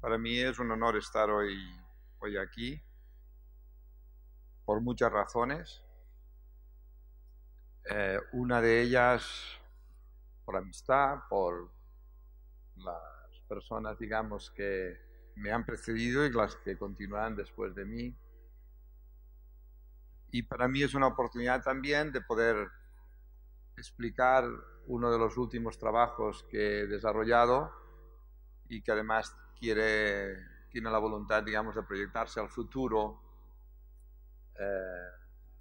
Para mí es un honor estar hoy aquí, por muchas razones. Una de ellas por amistad, por las personas, digamos, que me han precedido y las que continuarán después de mí. Y para mí es una oportunidad también de poder explicar uno de los últimos trabajos que he desarrollado y que además tiene la voluntad, digamos, de proyectarse al futuro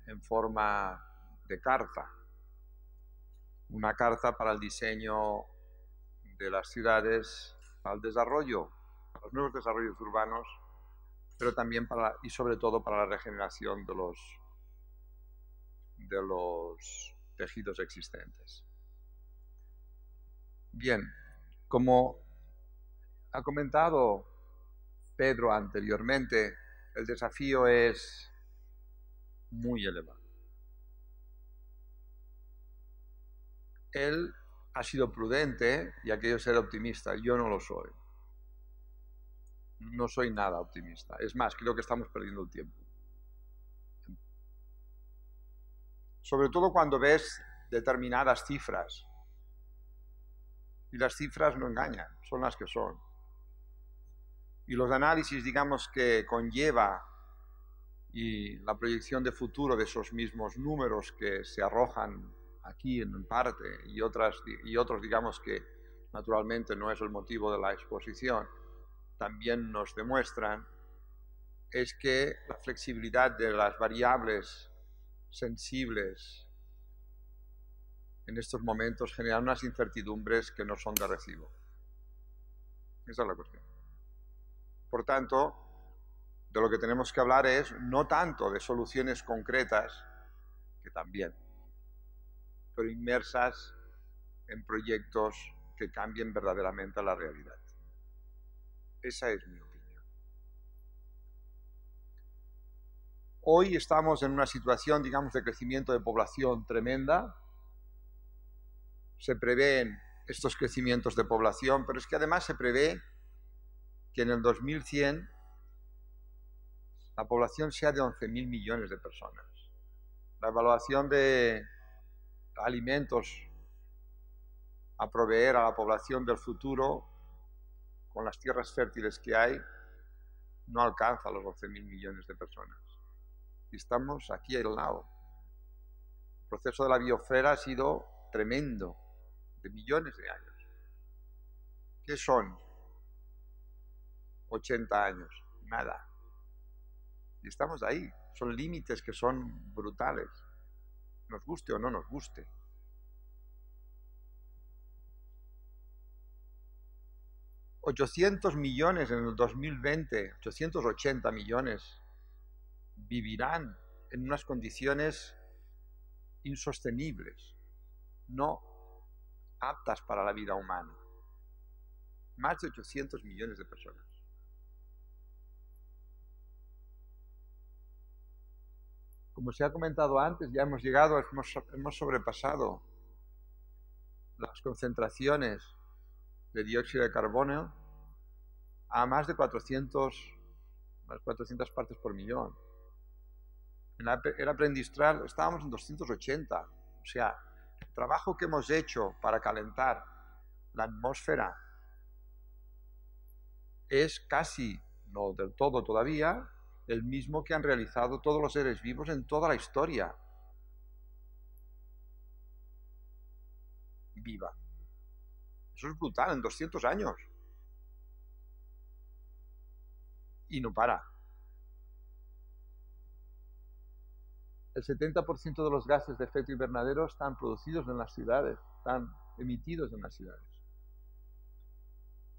en forma de carta. Una carta para el diseño de las ciudades, para el desarrollo, para los nuevos desarrollos urbanos, pero también y sobre todo para la regeneración de los tejidos existentes. Bien, como ha comentado Pedro anteriormente, el desafío es muy elevado. Él ha sido prudente y aquello ser optimista. Yo no lo soy. No soy nada optimista. Es más, creo que estamos perdiendo el tiempo. Sobre todo cuando ves determinadas cifras. Y las cifras no engañan, son las que son. Y los análisis, digamos, que conlleva y la proyección de futuro de esos mismos números que se arrojan aquí en parte y otros, digamos, que naturalmente no es el motivo de la exposición, también nos demuestran, es que la flexibilidad de las variables sensibles en estos momentos genera unas incertidumbres que no son de recibo. Esa es la cuestión. Por tanto, de lo que tenemos que hablar es no tanto de soluciones concretas, que también, pero inmersas en proyectos que cambien verdaderamente la realidad. Esa es mi opinión. Hoy estamos en una situación, digamos, de crecimiento de población tremenda. Se prevén estos crecimientos de población, pero es que además se prevé que en el 2100 la población sea de 11.000 millones de personas. La evaluación de alimentos a proveer a la población del futuro, con las tierras fértiles que hay, no alcanza los 11.000 millones de personas. Y estamos aquí al lado. El proceso de la biosfera ha sido tremendo, de millones de años. ¿Qué son 80 años? Nada. Y estamos ahí. Son límites que son brutales, nos guste o no nos guste. $800 millones en el 2020, 880 millones, vivirán en unas condiciones insostenibles, no aptas para la vida humana. Más de 800 millones de personas. Como se ha comentado antes, ya hemos llegado, hemos sobrepasado las concentraciones de dióxido de carbono a más de 400 partes por millón. En la era preindustrial estábamos en 280. O sea, el trabajo que hemos hecho para calentar la atmósfera es casi, no del todo todavía, el mismo que han realizado todos los seres vivos en toda la historia viva. Eso es brutal, en 200 años. Y no para. El 70% de los gases de efecto invernadero están producidos en las ciudades, están emitidos en las ciudades.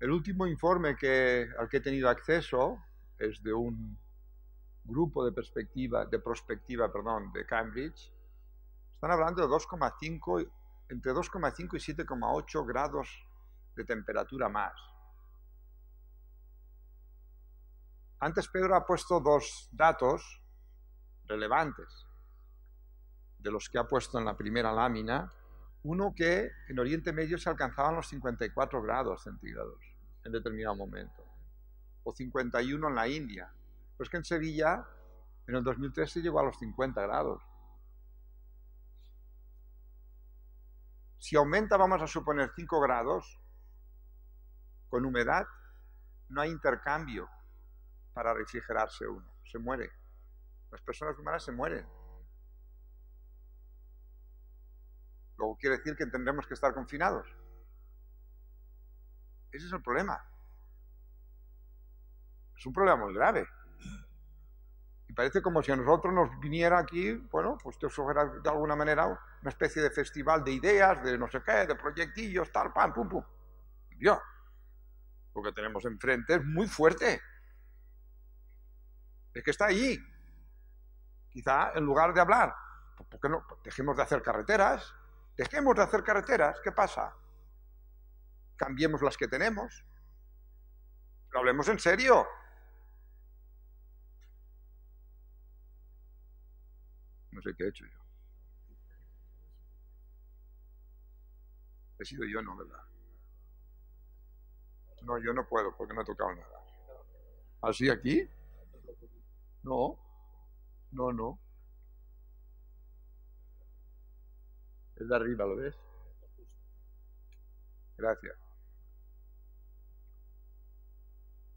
El último informe al que he tenido acceso es de un grupo de prospectiva, de Cambridge. Están hablando de entre 2,5 y 7,8 grados de temperatura más. Antes Pedro ha puesto dos datos relevantes de los que ha puesto en la primera lámina. Uno, que en Oriente Medio se alcanzaban los 54 grados centígrados en determinado momento. o 51 en la India. Pero es que en Sevilla, en el 2003, se llegó a los 50 grados. Si aumenta, vamos a suponer, 5 grados con humedad, no hay intercambio para refrigerarse uno. Se muere. Las personas humanas se mueren. Luego quiere decir que tendremos que estar confinados. Ese es el problema. Es un problema muy grave. Y parece como si a nosotros nos viniera aquí, bueno, pues te sugiera de alguna manera una especie de festival de ideas, de no sé qué, de proyectillos, tal, pam, pum, pum. Dios, lo que tenemos enfrente es muy fuerte. Es que está allí. Quizá en lugar de hablar, ¿por qué no? Dejemos de hacer carreteras. Dejemos de hacer carreteras, ¿qué pasa? Cambiemos las que tenemos. Pero hablemos en serio. No sé qué he hecho yo. He sido yo, no, ¿verdad? No, yo no puedo porque no he tocado nada. ¿Así aquí? No, no, no. Es de arriba, ¿lo ves? Gracias.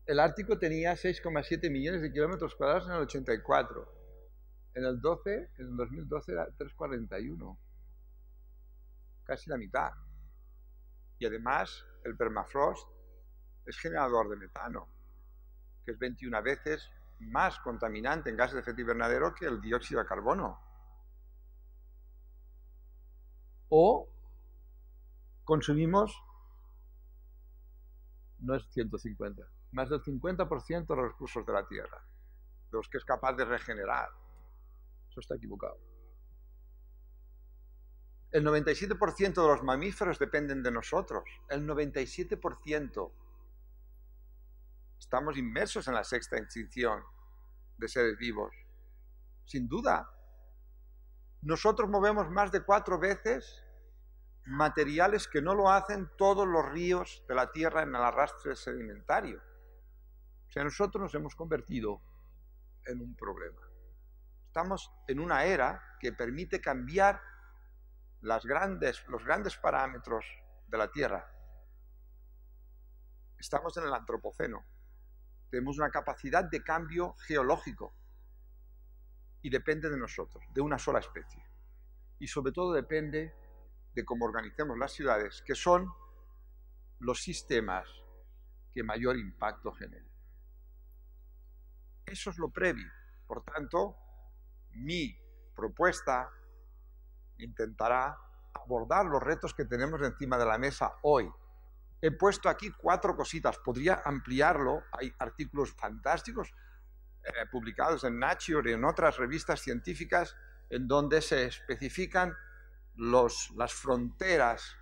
El Ártico tenía 6,7 millones de kilómetros cuadrados en el 84. En el 2012 era 3,41. Casi la mitad. Y además, el permafrost es generador de metano, que es 21 veces más contaminante en gases de efecto invernadero que el dióxido de carbono. O consumimos, no es 150, más del 50% de los recursos de la Tierra, de los que es capaz de regenerar. Eso está equivocado. El 97% de los mamíferos dependen de nosotros. El 97%. Estamos inmersos en la sexta extinción de seres vivos. Sin duda. Nosotros movemos más de 4 veces materiales que no lo hacen todos los ríos de la Tierra en el arrastre sedimentario. O sea, nosotros nos hemos convertido en un problema. Estamos en una era que permite cambiar los grandes parámetros de la Tierra. Estamos en el antropoceno. Tenemos una capacidad de cambio geológico. Y depende de nosotros, de una sola especie. Y sobre todo depende de cómo organicemos las ciudades, que son los sistemas que mayor impacto generan. Eso es lo previo. Por tanto, mi propuesta intentará abordar los retos que tenemos encima de la mesa hoy. He puesto aquí 4 cositas. Podría ampliarlo. Hay artículos fantásticos publicados en Nature y en otras revistas científicas en donde se especifican las fronteras,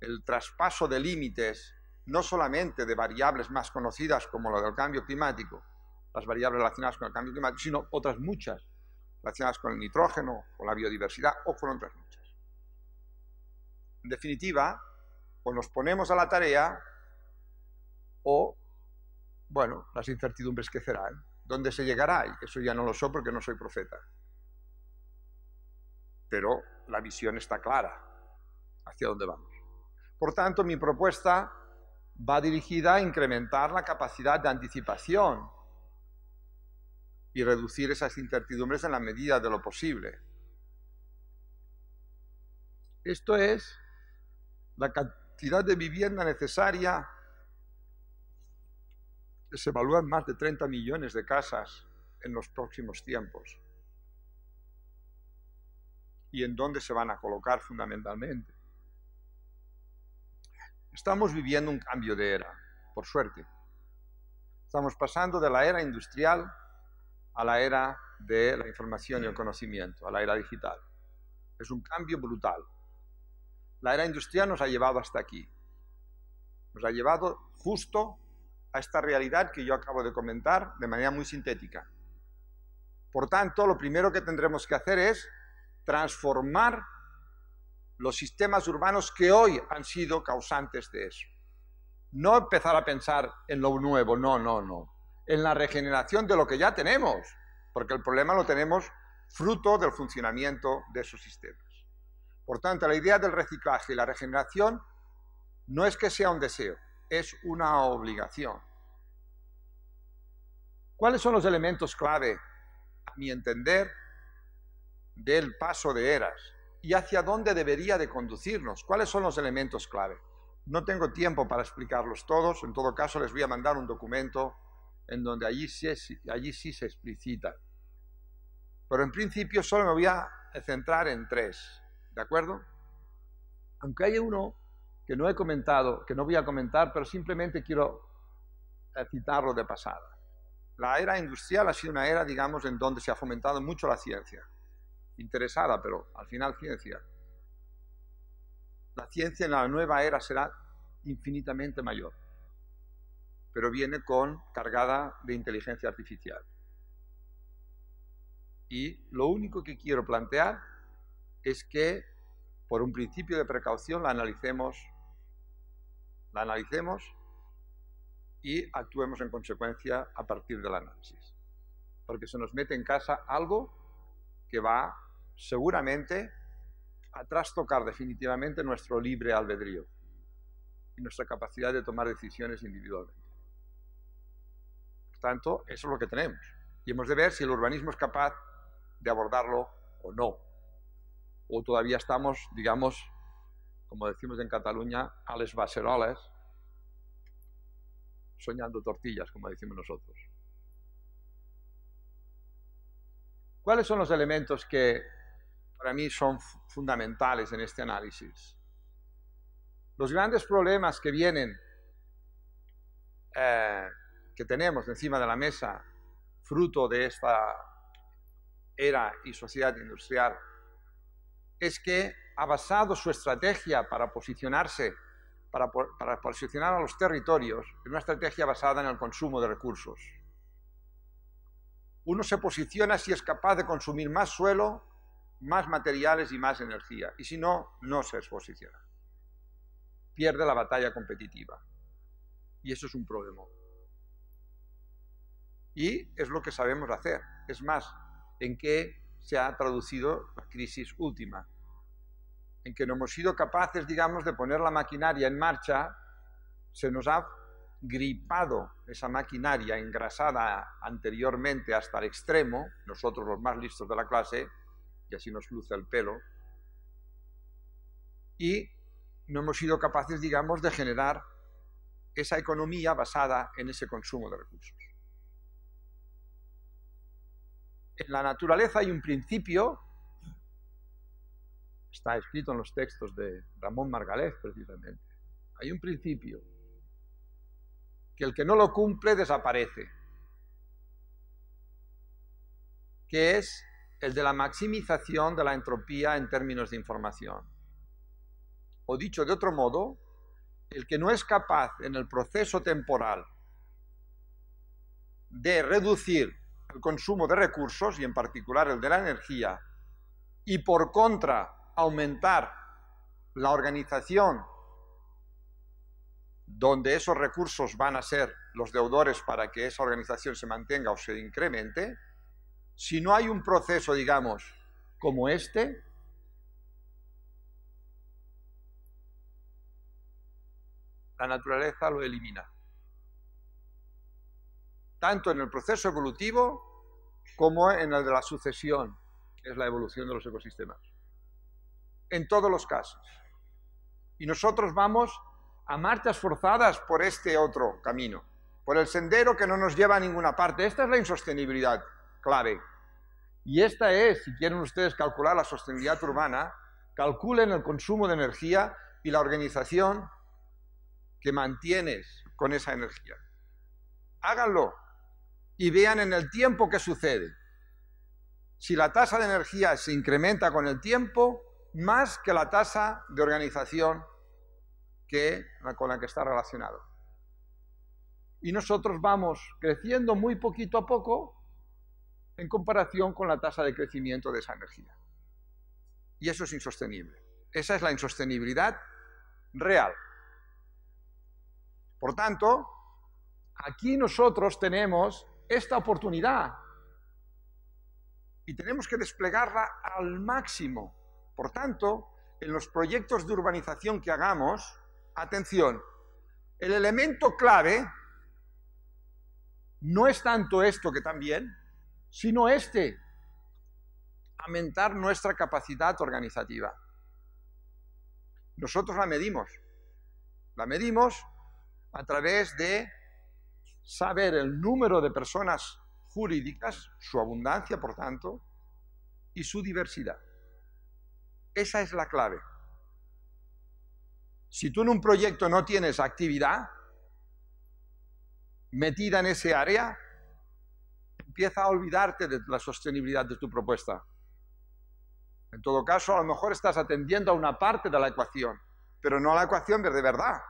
el traspaso de límites, no solamente de variables más conocidas como la del cambio climático, las variables relacionadas con el cambio climático, sino otras muchas relacionadas con el nitrógeno, con la biodiversidad o con otras muchas. En definitiva, o nos ponemos a la tarea o, bueno, las incertidumbres crecerán. ¿Dónde se llegará? Eso ya no lo sé porque no soy profeta. Pero la visión está clara hacia dónde vamos. Por tanto, mi propuesta va dirigida a incrementar la capacidad de anticipación y reducir esas incertidumbres en la medida de lo posible. Esto es la cantidad de vivienda necesaria. Se evalúan más de 30 millones de casas en los próximos tiempos. ¿Y en dónde se van a colocar fundamentalmente? Estamos viviendo un cambio de era, por suerte. Estamos pasando de la era industrial a la era de la información y el conocimiento, a la era digital. Es un cambio brutal. La era industrial nos ha llevado hasta aquí. Nos ha llevado justo a esta realidad que yo acabo de comentar de manera muy sintética. Por tanto, lo primero que tendremos que hacer es transformar los sistemas urbanos que hoy han sido causantes de eso. No empezar a pensar en lo nuevo, no. En la regeneración de lo que ya tenemos, porque el problema lo tenemos fruto del funcionamiento de esos sistemas. Por tanto, la idea del reciclaje y la regeneración no es que sea un deseo, es una obligación. ¿Cuáles son los elementos clave, a mi entender, del paso de eras? ¿Y hacia dónde debería de conducirnos? ¿Cuáles son los elementos clave? No tengo tiempo para explicarlos todos, en todo caso les voy a mandar un documento en donde allí sí se explicita. Pero en principio solo me voy a centrar en tres, ¿de acuerdo? Aunque hay uno que no he comentado, que no voy a comentar, pero simplemente quiero citarlo de pasada. La era industrial ha sido una era, digamos, en donde se ha fomentado mucho la ciencia. Interesada, pero al final ciencia. La ciencia en la nueva era será infinitamente mayor, pero viene cargada de inteligencia artificial. Y lo único que quiero plantear es que, por un principio de precaución, la analicemos y actuemos en consecuencia a partir del análisis. Porque se nos mete en casa algo que va seguramente a trastocar definitivamente nuestro libre albedrío y nuestra capacidad de tomar decisiones individualmente. Por tanto, eso es lo que tenemos. Y hemos de ver si el urbanismo es capaz de abordarlo o no. O todavía estamos, digamos, como decimos en Cataluña, a les beceroles, soñando tortillas, como decimos nosotros. ¿Cuáles son los elementos que para mí son fundamentales en este análisis? Los grandes problemas que vienen, que tenemos encima de la mesa, fruto de esta era y sociedad industrial, es que ha basado su estrategia para posicionarse, para posicionar a los territorios, en una estrategia basada en el consumo de recursos. Uno se posiciona si es capaz de consumir más suelo, más materiales y más energía, y si no, no se posiciona. Pierde la batalla competitiva, y eso es un problema. Y es lo que sabemos hacer, es más, en qué se ha traducido la crisis última, en que no hemos sido capaces, digamos, de poner la maquinaria en marcha, se nos ha gripado esa maquinaria engrasada anteriormente hasta el extremo, nosotros los más listos de la clase, y así nos luce el pelo, y no hemos sido capaces, digamos, de generar esa economía basada en ese consumo de recursos. En la naturaleza hay un principio, está escrito en los textos de Ramón Margalef precisamente, hay un principio que el que no lo cumple desaparece, que es el de la maximización de la entropía en términos de información. O dicho de otro modo, el que no es capaz en el proceso temporal de reducir el consumo de recursos, y en particular el de la energía, y por contra aumentar la organización donde esos recursos van a ser los deudores para que esa organización se mantenga o se incremente, si no hay un proceso, digamos, como este, la naturaleza lo elimina. Tanto en el proceso evolutivo como en el de la sucesión, que es la evolución de los ecosistemas. En todos los casos. Y nosotros vamos a marchas forzadas por este otro camino, por el sendero que no nos lleva a ninguna parte. Esta es la insostenibilidad clave. Y esta es, si quieren ustedes calcular la sostenibilidad urbana, calculen el consumo de energía y la organización que mantienes con esa energía. Háganlo. Y vean en el tiempo qué sucede. Si la tasa de energía se incrementa con el tiempo, más que la tasa de organización con la que está relacionado. Y nosotros vamos creciendo muy poquito a poco en comparación con la tasa de crecimiento de esa energía. Y eso es insostenible. Esa es la insostenibilidad real. Por tanto, aquí nosotros tenemos esta oportunidad y tenemos que desplegarla al máximo. Por tanto, en los proyectos de urbanización que hagamos, atención, el elemento clave no es tanto esto que también, sino este, aumentar nuestra capacidad organizativa. Nosotros la medimos a través de saber el número de personas jurídicas, su abundancia, por tanto, y su diversidad. Esa es la clave. Si tú en un proyecto no tienes actividad metida en ese área, empieza a olvidarte de la sostenibilidad de tu propuesta. En todo caso, a lo mejor estás atendiendo a una parte de la ecuación, pero no a la ecuación de verdad.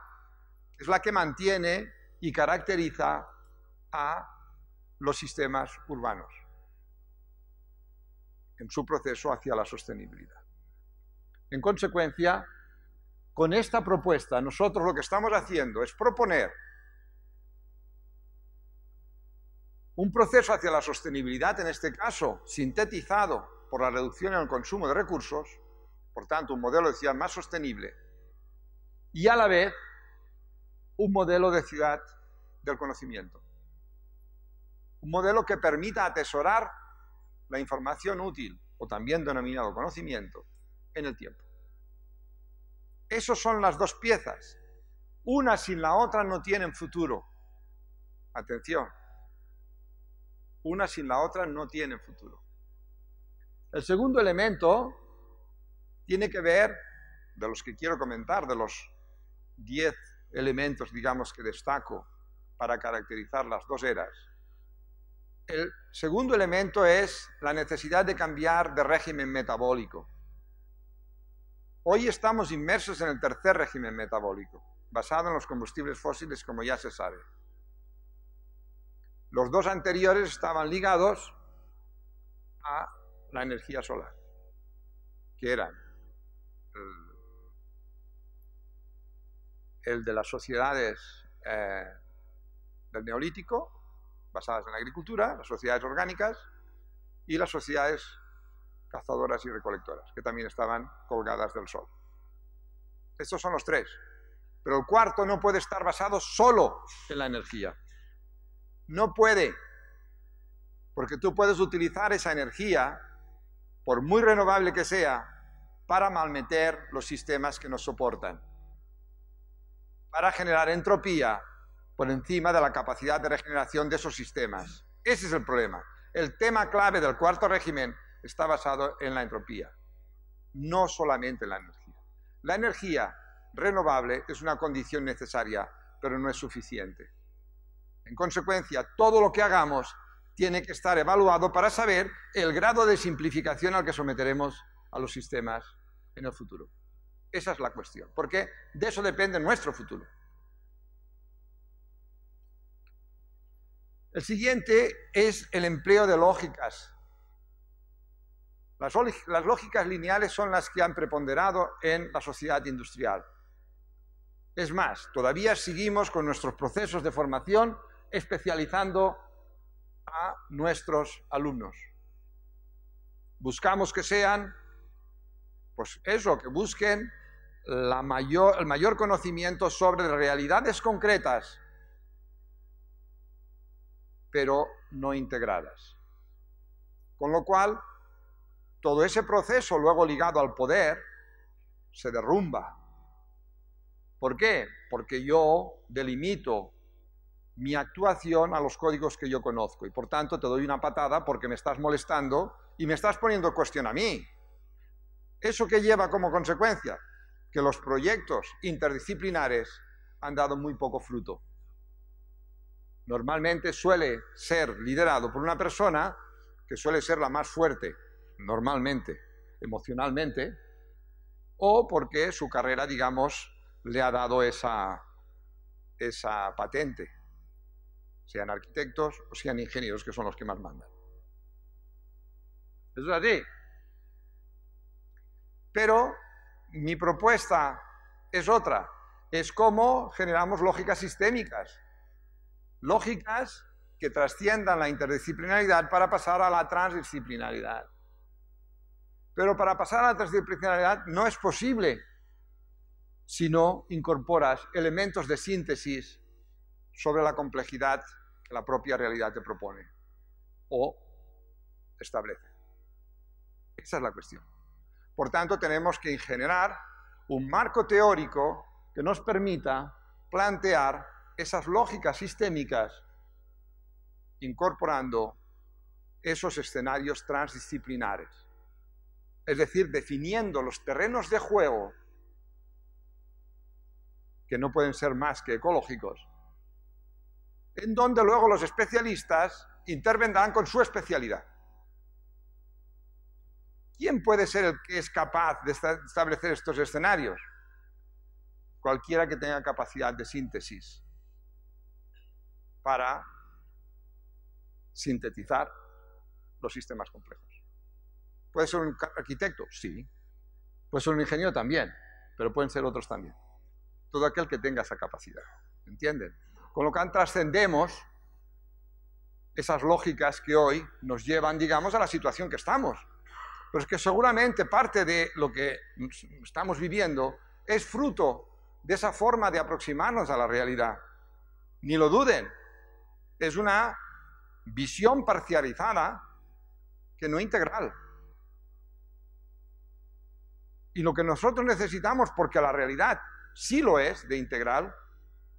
Es la que mantiene y caracteriza a los sistemas urbanos en su proceso hacia la sostenibilidad. En consecuencia, con esta propuesta, nosotros lo que estamos haciendo es proponer un proceso hacia la sostenibilidad, en este caso, sintetizado por la reducción en el consumo de recursos, por tanto, un modelo de ciudad más sostenible, y a la vez, un modelo de ciudad del conocimiento. Un modelo que permita atesorar la información útil, o también denominado conocimiento, en el tiempo. Esas son las dos piezas. Una sin la otra no tienen futuro. Atención. Una sin la otra no tienen futuro. El segundo elemento tiene que ver, de los que quiero comentar, de los 10 elementos, digamos, que destaco para caracterizar las dos eras. El segundo elemento es la necesidad de cambiar de régimen metabólico. Hoy estamos inmersos en el tercer régimen metabólico, basado en los combustibles fósiles, como ya se sabe. Los dos anteriores estaban ligados a la energía solar, que eran el de las sociedades del Neolítico, basadas en la agricultura, las sociedades orgánicas y las sociedades cazadoras y recolectoras, que también estaban colgadas del sol. Estos son los tres. Pero el cuarto no puede estar basado solo en la energía. No puede, porque tú puedes utilizar esa energía, por muy renovable que sea, para malmeter los sistemas que nos soportan, para generar entropía por encima de la capacidad de regeneración de esos sistemas. Ese es el problema. El tema clave del cuarto régimen está basado en la entropía, no solamente en la energía. La energía renovable es una condición necesaria, pero no es suficiente. En consecuencia, todo lo que hagamos tiene que estar evaluado para saber el grado de simplificación al que someteremos a los sistemas en el futuro. Esa es la cuestión, porque de eso depende nuestro futuro. El siguiente es el empleo de lógicas. Las lógicas lineales son las que han preponderado en la sociedad industrial. Es más, todavía seguimos con nuestros procesos de formación especializando a nuestros alumnos. Buscamos que sean, pues eso, que busquen el mayor conocimiento sobre realidades concretas, pero no integradas. Con lo cual, todo ese proceso luego ligado al poder se derrumba. ¿Por qué? Porque yo delimito mi actuación a los códigos que yo conozco y por tanto te doy una patada porque me estás molestando y me estás poniendo en cuestión a mí. ¿Eso qué lleva como consecuencia? Que los proyectos interdisciplinares han dado muy poco fruto. Normalmente suele ser liderado por una persona que suele ser la más fuerte, normalmente, emocionalmente, o porque su carrera, digamos, le ha dado esa patente, sean arquitectos o sean ingenieros, que son los que más mandan. Eso es así. Pero mi propuesta es otra, es cómo generamos lógicas sistémicas, lógicas que trasciendan la interdisciplinaridad para pasar a la transdisciplinaridad. Pero para pasar a la transdisciplinaridad no es posible si no incorporas elementos de síntesis sobre la complejidad que la propia realidad te propone o establece. Esa es la cuestión. Por tanto, tenemos que generar un marco teórico que nos permita plantear esas lógicas sistémicas incorporando esos escenarios transdisciplinares. Es decir, definiendo los terrenos de juego que no pueden ser más que ecológicos, en donde luego los especialistas intervendrán con su especialidad. ¿Quién puede ser el que es capaz de establecer estos escenarios? Cualquiera que tenga capacidad de síntesis para sintetizar los sistemas complejos. ¿Puede ser un arquitecto? Sí. Puede ser un ingeniero también, pero pueden ser otros también. Todo aquel que tenga esa capacidad, ¿entienden? Con lo que trascendemos esas lógicas que hoy nos llevan, digamos, a la situación que estamos. Pero es que seguramente parte de lo que estamos viviendo es fruto de esa forma de aproximarnos a la realidad. Ni lo duden. Es una visión parcializada que no es integral. Y lo que nosotros necesitamos, porque la realidad sí lo es de integral,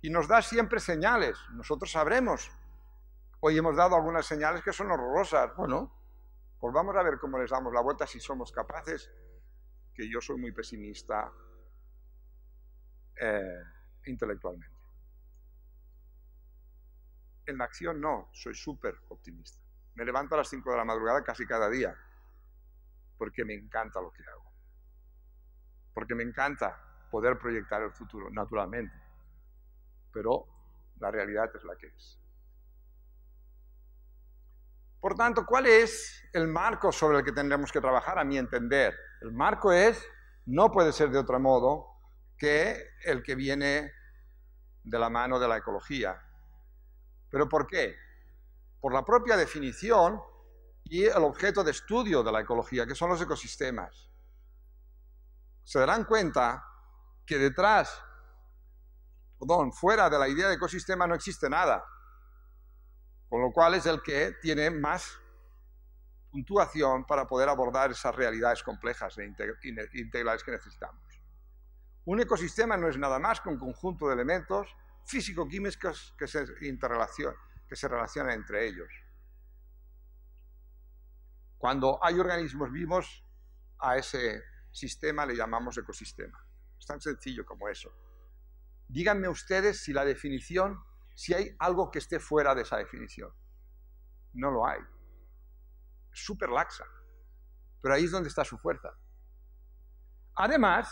y nos da siempre señales. Nosotros sabremos. Hoy hemos dado algunas señales que son horrorosas. Bueno, pues vamos a ver cómo les damos la vuelta, si somos capaces, que yo soy muy pesimista intelectualmente. En la acción no, soy súper optimista. Me levanto a las 5 de la madrugada casi cada día, porque me encanta lo que hago. Porque me encanta poder proyectar el futuro, naturalmente. Pero la realidad es la que es. Por tanto, ¿cuál es el marco sobre el que tendremos que trabajar, a mi entender? El marco es, no puede ser de otro modo, que el que viene de la mano de la ecología. ¿Pero por qué? Por la propia definición y el objeto de estudio de la ecología, que son los ecosistemas. Se darán cuenta que detrás, perdón, fuera de la idea de ecosistema no existe nada. Con lo cual es el que tiene más puntuación para poder abordar esas realidades complejas e integrales que necesitamos. Un ecosistema no es nada más que un conjunto de elementos físico-químicos que se relacionan entre ellos. Cuando hay organismos vivos, a ese sistema le llamamos ecosistema. Es tan sencillo como eso. Díganme ustedes si la definición... si hay algo que esté fuera de esa definición. No lo hay. Es súper laxa. Pero ahí es donde está su fuerza. Además,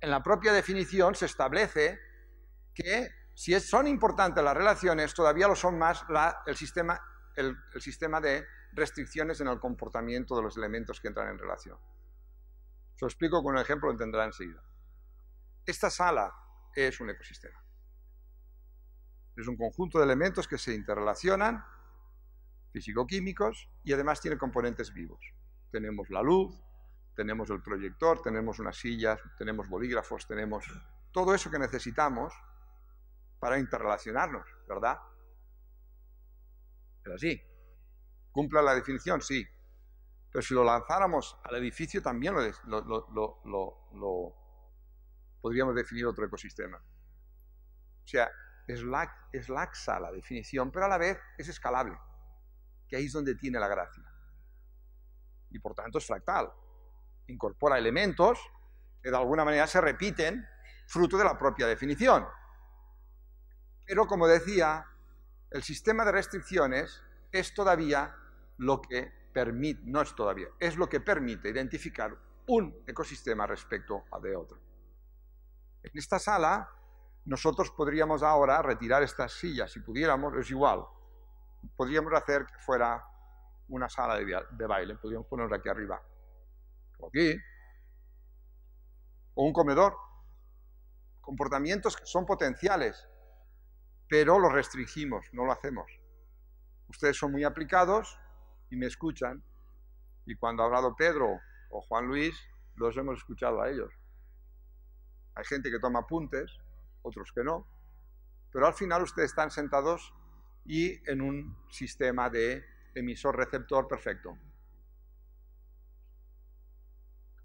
en la propia definición se establece que si son importantes las relaciones, todavía lo son más el sistema de restricciones en el comportamiento de los elementos que entran en relación. Os lo explico con un ejemplo, lo entenderán enseguida. Esta sala es un ecosistema. Es un conjunto de elementos que se interrelacionan, físico-químicos, y además tiene componentes vivos. Tenemos la luz, tenemos el proyector, tenemos unas sillas, tenemos bolígrafos, tenemos todo eso que necesitamos para interrelacionarnos, ¿verdad? Pero sí, ¿cumple la definición? Sí. Pero si lo lanzáramos al edificio también lo podríamos definir otro ecosistema. O sea, es laxa la definición, pero a la vez es escalable, que ahí es donde tiene la gracia. Y por tanto es fractal. Incorpora elementos que de alguna manera se repiten fruto de la propia definición. Pero como decía, el sistema de restricciones es todavía lo que permite, no es todavía, es lo que permite identificar un ecosistema respecto a de otro. En esta sala... nosotros podríamos ahora retirar estas sillas, si pudiéramos, es igual. Podríamos hacer que fuera una sala de baile, podríamos ponerla aquí arriba, o aquí, o un comedor, comportamientos que son potenciales, pero los restringimos, no lo hacemos. Ustedes son muy aplicados y me escuchan, y cuando ha hablado Pedro o Juan Luis, los hemos escuchado a ellos. Hay gente que toma apuntes, otros que no, pero al final ustedes están sentados y en un sistema de emisor-receptor perfecto.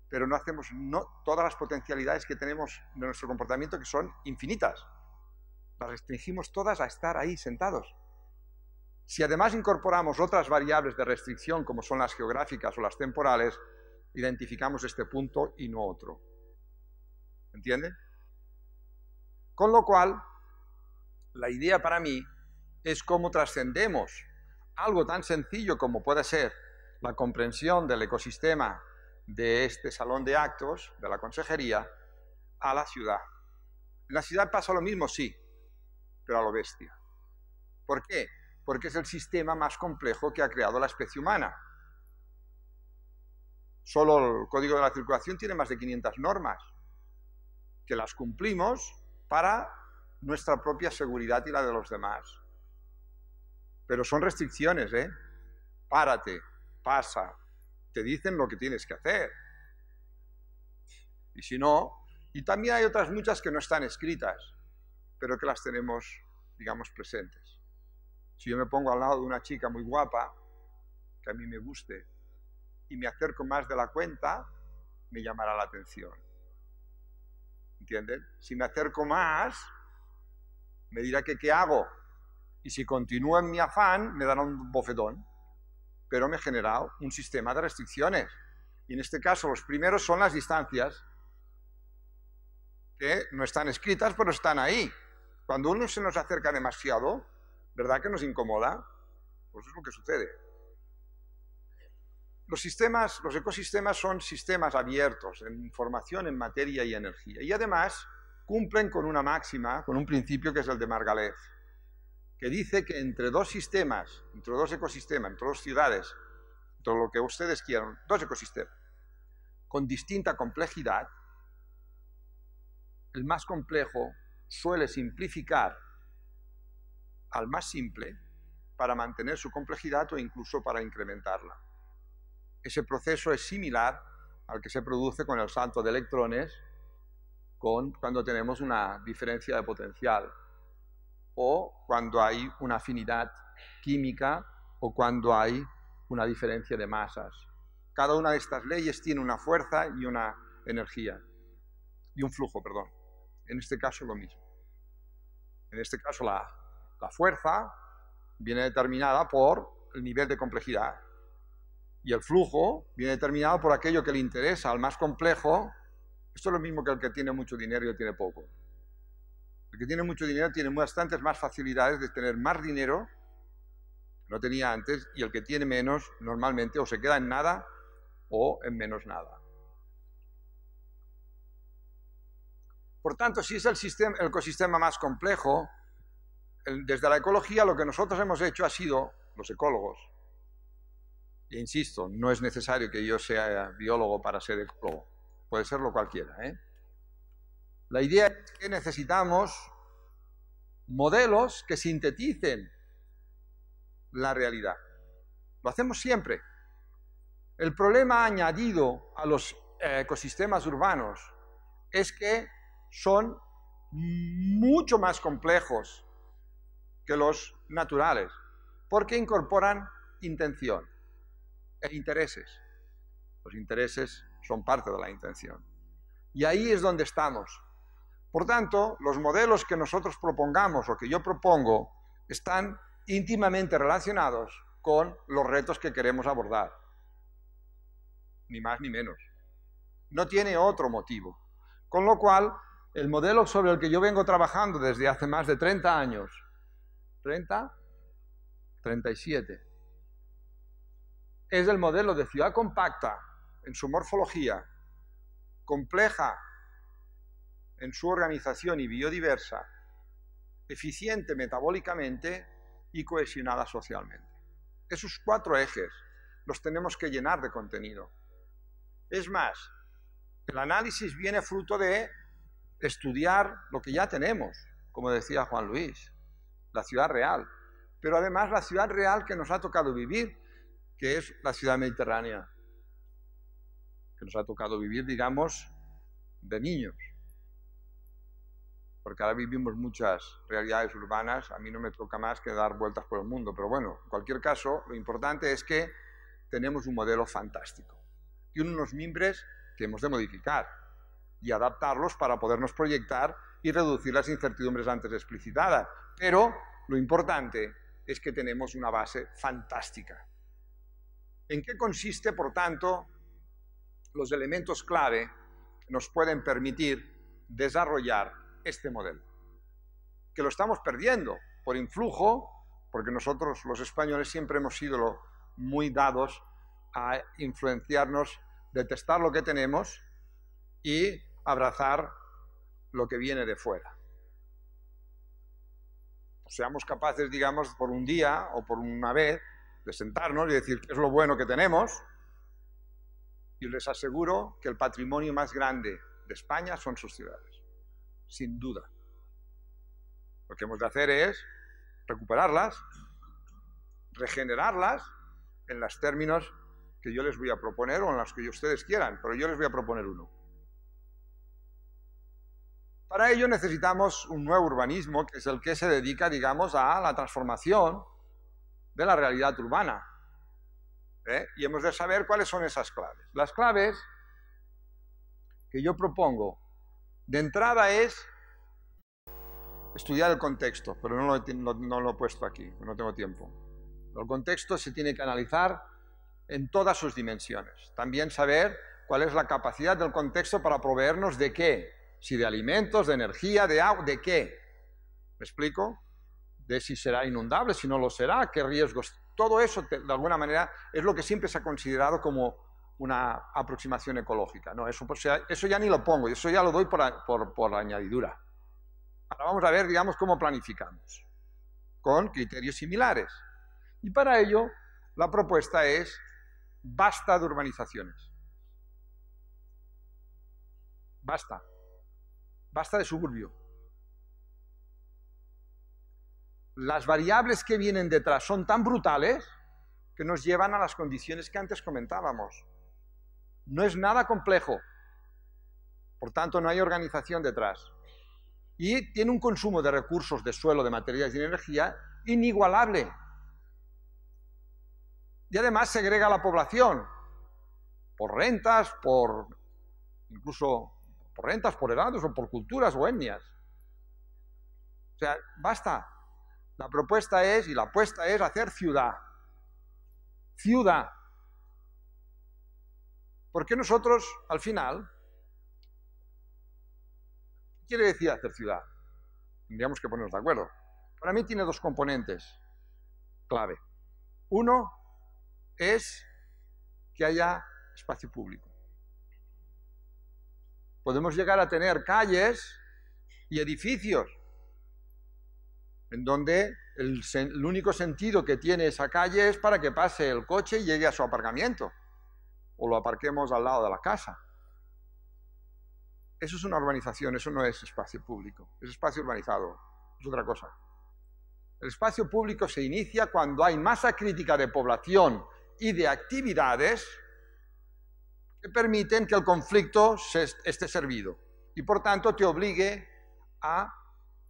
Pero no hacemos todas las potencialidades que tenemos de nuestro comportamiento, que son infinitas. Las restringimos todas a estar ahí sentados. Si además incorporamos otras variables de restricción, como son las geográficas o las temporales, identificamos este punto y no otro. ¿Entiende? Con lo cual, la idea para mí es cómo trascendemos algo tan sencillo como puede ser la comprensión del ecosistema de este salón de actos de la consejería a la ciudad. En la ciudad pasa lo mismo, sí, pero a lo bestia. ¿Por qué? Porque es el sistema más complejo que ha creado la especie humana. Solo el Código de la Circulación tiene más de 500 normas, que las cumplimos para nuestra propia seguridad y la de los demás. Pero son restricciones, ¿eh? Párate, pasa, te dicen lo que tienes que hacer. Y si no, y también hay otras muchas que no están escritas, pero que las tenemos, digamos, presentes. Si yo me pongo al lado de una chica muy guapa, que a mí me guste, y me acerco más de la cuenta, me llamará la atención. ¿Entienden? Si me acerco más, me dirá que qué hago. Y si continúo en mi afán, me dará un bofetón. Pero me he generado un sistema de restricciones. Y en este caso, los primeros son las distancias, que no están escritas, pero están ahí. Cuando uno se nos acerca demasiado, ¿verdad que nos incomoda? Pues es lo que sucede. Los ecosistemas son sistemas abiertos en información, en materia y energía. Y además, cumplen con una máxima, con un principio que es el de Margalef, que dice que entre dos sistemas, entre dos ecosistemas, entre dos ciudades, entre lo que ustedes quieran, dos ecosistemas, con distinta complejidad, el más complejo suele simplificar al más simple para mantener su complejidad o incluso para incrementarla. Ese proceso es similar al que se produce con el salto de electrones cuando tenemos una diferencia de potencial, o cuando hay una afinidad química, o cuando hay una diferencia de masas. Cada una de estas leyes tiene una fuerza y una energía, y un flujo, perdón. En este caso lo mismo. En este caso la fuerza viene determinada por el nivel de complejidad, y el flujo viene determinado por aquello que le interesa al más complejo. Esto es lo mismo que el que tiene mucho dinero y el que tiene poco. El que tiene mucho dinero tiene bastantes más facilidades de tener más dinero que no tenía antes, y el que tiene menos normalmente o se queda en nada o en menos nada. Por tanto, si es el ecosistema más complejo, desde la ecología lo que nosotros hemos hecho ha sido, los ecólogos, e insisto, no es necesario que yo sea biólogo para ser ecólogo, puede serlo cualquiera, ¿eh? La idea es que necesitamos modelos que sinteticen la realidad. Lo hacemos siempre. El problema añadido a los ecosistemas urbanos es que son mucho más complejos que los naturales, porque incorporan intención e intereses. Los intereses son parte de la intención. Y ahí es donde estamos. Por tanto, los modelos que nosotros propongamos o que yo propongo están íntimamente relacionados con los retos que queremos abordar. Ni más ni menos. No tiene otro motivo. Con lo cual, el modelo sobre el que yo vengo trabajando desde hace más de 30 años, 30, 37, es el modelo de ciudad compacta en su morfología, compleja en su organización y biodiversa, eficiente metabólicamente y cohesionada socialmente. Esos cuatro ejes los tenemos que llenar de contenido. Es más, el análisis viene fruto de estudiar lo que ya tenemos, como decía Juan Luis, la ciudad real, pero además la ciudad real que nos ha tocado vivir, que es la ciudad mediterránea, que nos ha tocado vivir, digamos, de niños, porque ahora vivimos muchas realidades urbanas. A mí no me toca más que dar vueltas por el mundo, pero bueno, en cualquier caso, lo importante es que tenemos un modelo fantástico, tiene unos mimbres que hemos de modificar y adaptarlos para podernos proyectar y reducir las incertidumbres antes explicitadas, pero lo importante es que tenemos una base fantástica. ¿En qué consiste, por tanto, los elementos clave que nos pueden permitir desarrollar este modelo? Que lo estamos perdiendo por influjo, porque nosotros los españoles siempre hemos sido muy dados a influenciarnos, detestar lo que tenemos y abrazar lo que viene de fuera. Pues seamos capaces, digamos, por un día o por una vez, de sentarnos y decir qué es lo bueno que tenemos, y les aseguro que el patrimonio más grande de España son sus ciudades, sin duda. Lo que hemos de hacer es recuperarlas, regenerarlas en los términos que yo les voy a proponer o en los que ustedes quieran, pero yo les voy a proponer uno. Para ello necesitamos un nuevo urbanismo, que es el que se dedica, digamos, a la transformación de la realidad urbana. Y hemos de saber cuáles son esas claves. Las claves que yo propongo de entrada es estudiar el contexto, pero no lo he puesto aquí, no tengo tiempo. El contexto se tiene que analizar en todas sus dimensiones. También saber cuál es la capacidad del contexto para proveernos de qué. Si de alimentos, de energía, de agua, ¿de qué? ¿Me explico? De si será inundable, si no lo será, qué riesgos. Todo eso, de alguna manera, es lo que siempre se ha considerado como una aproximación ecológica. No, eso ya ni lo pongo, eso ya lo doy por añadidura. Ahora vamos a ver, digamos, cómo planificamos, con criterios similares. Y para ello, la propuesta es, basta de urbanizaciones. Basta. Basta de suburbio. Las variables que vienen detrás son tan brutales que nos llevan a las condiciones que antes comentábamos. No es nada complejo. Por tanto, no hay organización detrás. Y tiene un consumo de recursos de suelo, de materiales y de energía inigualable. Y además segrega a la población por rentas, por incluso por rentas, por edades o por culturas o etnias. O sea, basta. La propuesta es, y la apuesta es, hacer ciudad. Ciudad. Porque nosotros, al final, ¿qué quiere decir hacer ciudad? Tendríamos que ponernos de acuerdo. Para mí tiene dos componentes clave. Uno es que haya espacio público. Podemos llegar a tener calles y edificios en donde el único sentido que tiene esa calle es para que pase el coche y llegue a su aparcamiento, o lo aparquemos al lado de la casa. Eso es una urbanización, eso no es espacio público, es espacio urbanizado, es otra cosa. El espacio público se inicia cuando hay masa crítica de población y de actividades que permiten que el conflicto esté servido y, por tanto, te obligue a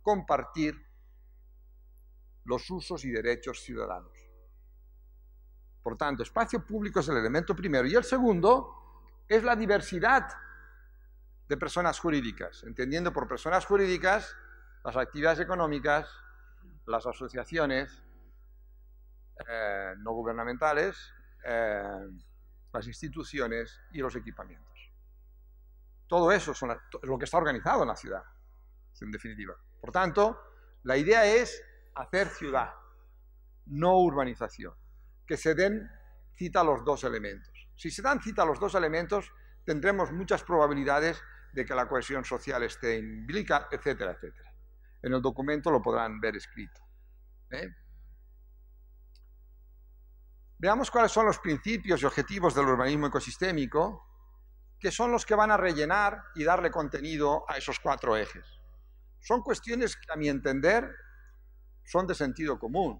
compartir los usos y derechos ciudadanos. Por tanto, espacio público es el elemento primero. Y el segundo es la diversidad de personas jurídicas, entendiendo por personas jurídicas las actividades económicas, las asociaciones no gubernamentales, las instituciones y los equipamientos. Todo eso es lo que está organizado en la ciudad, en definitiva. Por tanto, la idea es hacer ciudad, no urbanización. Que se den cita a los dos elementos. Si se dan cita a los dos elementos, tendremos muchas probabilidades de que la cohesión social esté implicada, etcétera, etcétera. En el documento lo podrán ver escrito. Veamos cuáles son los principios y objetivos del urbanismo ecosistémico que son los que van a rellenar y darle contenido a esos cuatro ejes. Son cuestiones que, a mi entender, son de sentido común.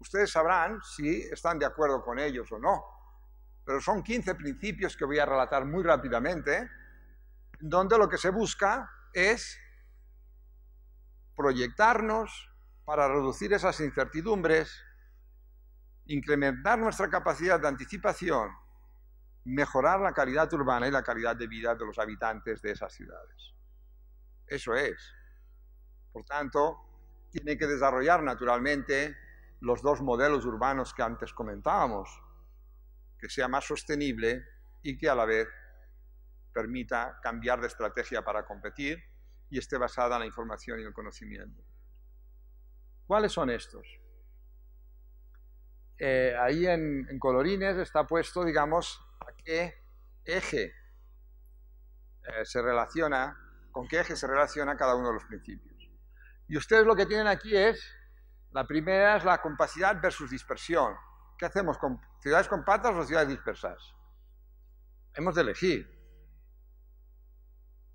Ustedes sabrán si están de acuerdo con ellos o no, pero son 15 principios que voy a relatar muy rápidamente, donde lo que se busca es proyectarnos para reducir esas incertidumbres, incrementar nuestra capacidad de anticipación, mejorar la calidad urbana y la calidad de vida de los habitantes de esas ciudades. Eso es. Por tanto, tiene que desarrollar naturalmente los dos modelos urbanos que antes comentábamos, que sea más sostenible y que a la vez permita cambiar de estrategia para competir y esté basada en la información y el conocimiento. ¿Cuáles son estos? Ahí en colorines está puesto, digamos, a qué eje se relaciona, con qué eje se relaciona cada uno de los principios. Y ustedes lo que tienen aquí es, la primera es la compacidad versus dispersión. ¿Qué hacemos con ciudades compactas o ciudades dispersas? Hemos de elegir.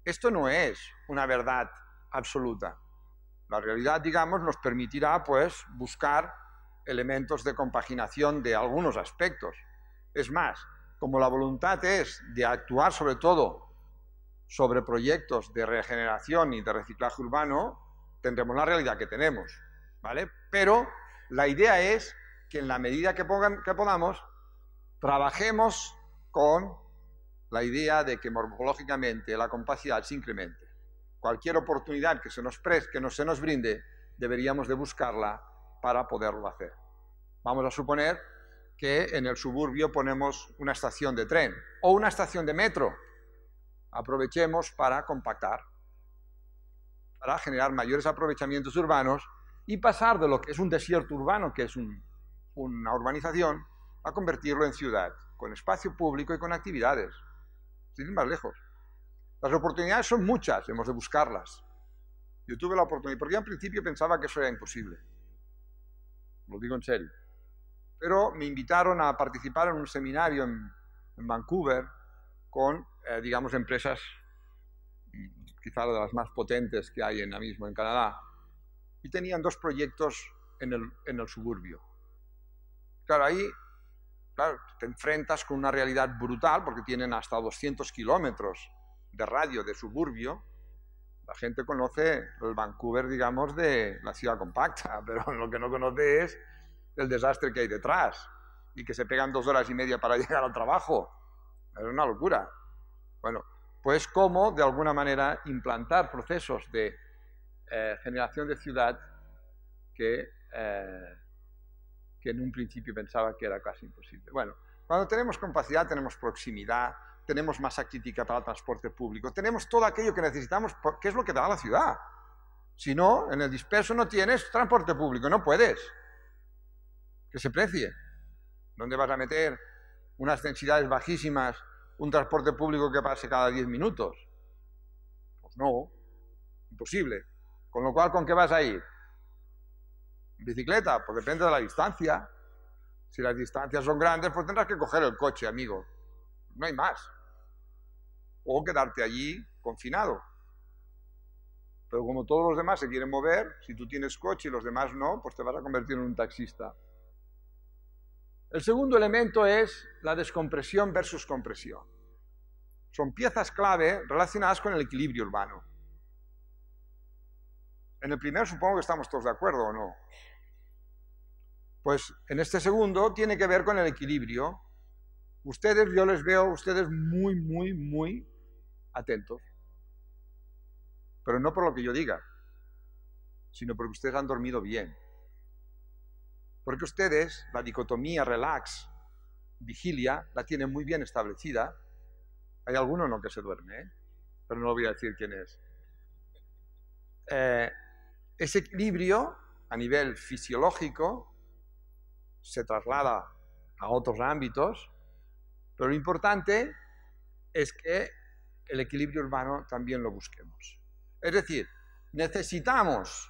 Esto no es una verdad absoluta. La realidad, digamos, nos permitirá, pues, buscar elementos de compaginación de algunos aspectos. Es más, como la voluntad es de actuar sobre todo sobre proyectos de regeneración y de reciclaje urbano, tendremos la realidad que tenemos, ¿vale? Pero la idea es que en la medida que podamos, trabajemos con la idea de que morfológicamente la compacidad se incremente. Cualquier oportunidad que se nos brinde, deberíamos de buscarla para poderlo hacer. Vamos a suponer que en el suburbio ponemos una estación de tren o una estación de metro. Aprovechemos para compactar, para generar mayores aprovechamientos urbanos y pasar de lo que es un desierto urbano, que es una urbanización, a convertirlo en ciudad, con espacio público y con actividades, sin ir más lejos. Las oportunidades son muchas, hemos de buscarlas. Yo tuve la oportunidad, porque en principio pensaba que eso era imposible. Lo digo en serio. Pero me invitaron a participar en un seminario en Vancouver con, digamos, empresas, quizá de las más potentes que hay ahora mismo en Canadá, y tenían dos proyectos en el suburbio. Claro, ahí te enfrentas con una realidad brutal, porque tienen hasta 200 kilómetros de radio de suburbio. La gente conoce el Vancouver, digamos, de la ciudad compacta, pero lo que no conoce es el desastre que hay detrás y que se pegan 2 horas y media para llegar al trabajo. Es una locura. Bueno, pues cómo, de alguna manera, implantar procesos de generación de ciudad que en un principio pensaba que era casi imposible. Bueno, cuando tenemos compacidad, tenemos proximidad, tenemos masa crítica para el transporte público, tenemos todo aquello que necesitamos, que es lo que da la ciudad. Si no, en el disperso no tienes transporte público, no puedes. Que se precie. ¿Dónde vas a meter unas densidades bajísimas, un transporte público que pase cada 10 minutos? Pues no, imposible. Con lo cual, ¿con qué vas a ir? ¿Bicicleta? Pues depende de la distancia. Si las distancias son grandes, pues tendrás que coger el coche, amigo. No hay más. O quedarte allí confinado. Pero como todos los demás se quieren mover, si tú tienes coche y los demás no, pues te vas a convertir en un taxista. El segundo elemento es la descompresión versus compresión. Son piezas clave relacionadas con el equilibrio urbano. En el primero supongo que estamos todos de acuerdo, ¿o no? Pues en este segundo tiene que ver con el equilibrio. Ustedes, yo les veo, ustedes muy, muy, muy atentos. Pero no por lo que yo diga, sino porque ustedes han dormido bien. Porque ustedes, la dicotomía relax, vigilia, la tienen muy bien establecida. Hay alguno no que se duerme, ¿eh? Pero no voy a decir quién es. Ese equilibrio a nivel fisiológico se traslada a otros ámbitos, pero lo importante es que el equilibrio urbano también lo busquemos. Es decir, necesitamos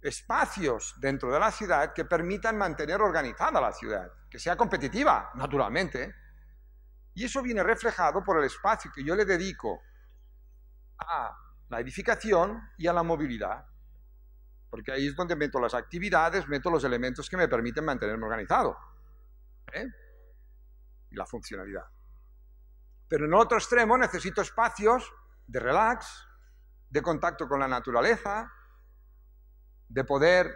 espacios dentro de la ciudad que permitan mantener organizada la ciudad, que sea competitiva, naturalmente, Y eso viene reflejado por el espacio que yo le dedico a la edificación y a la movilidad, porque ahí es donde meto las actividades, meto los elementos que me permiten mantenerme organizado, y la funcionalidad. Pero en el otro extremo necesito espacios de relax, de contacto con la naturaleza, de poder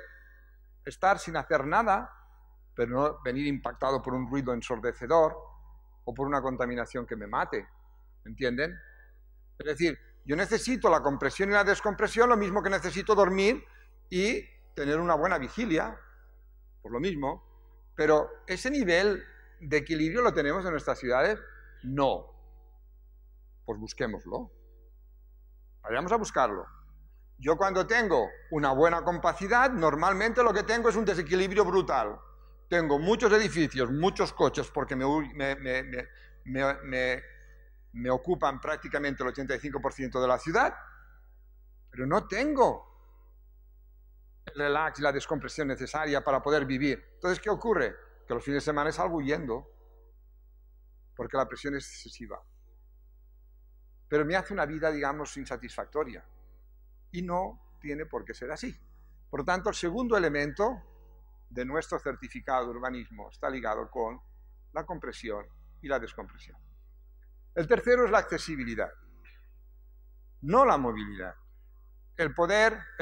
estar sin hacer nada, pero no venir impactado por un ruido ensordecedor o por una contaminación que me mate, ¿entienden? Es decir, yo necesito la compresión y la descompresión, lo mismo que necesito dormir y tener una buena vigilia, por lo mismo, pero ese nivel de equilibrio lo tenemos en nuestras ciudades, no. Pues busquémoslo. Vayamos a buscarlo. Yo cuando tengo una buena compacidad, normalmente lo que tengo es un desequilibrio brutal. Tengo muchos edificios, muchos coches, porque me ocupan prácticamente el 85% de la ciudad, pero no tengo el relax y la descompresión necesaria para poder vivir. Entonces, ¿qué ocurre? Que los fines de semana salgo huyendo, porque la presión es excesiva. Pero me hace una vida, digamos, insatisfactoria. Y no tiene por qué ser así. Por tanto, el segundo elemento de nuestro certificado de urbanismo está ligado con la compresión y la descompresión. El tercero es la accesibilidad, no la movilidad. El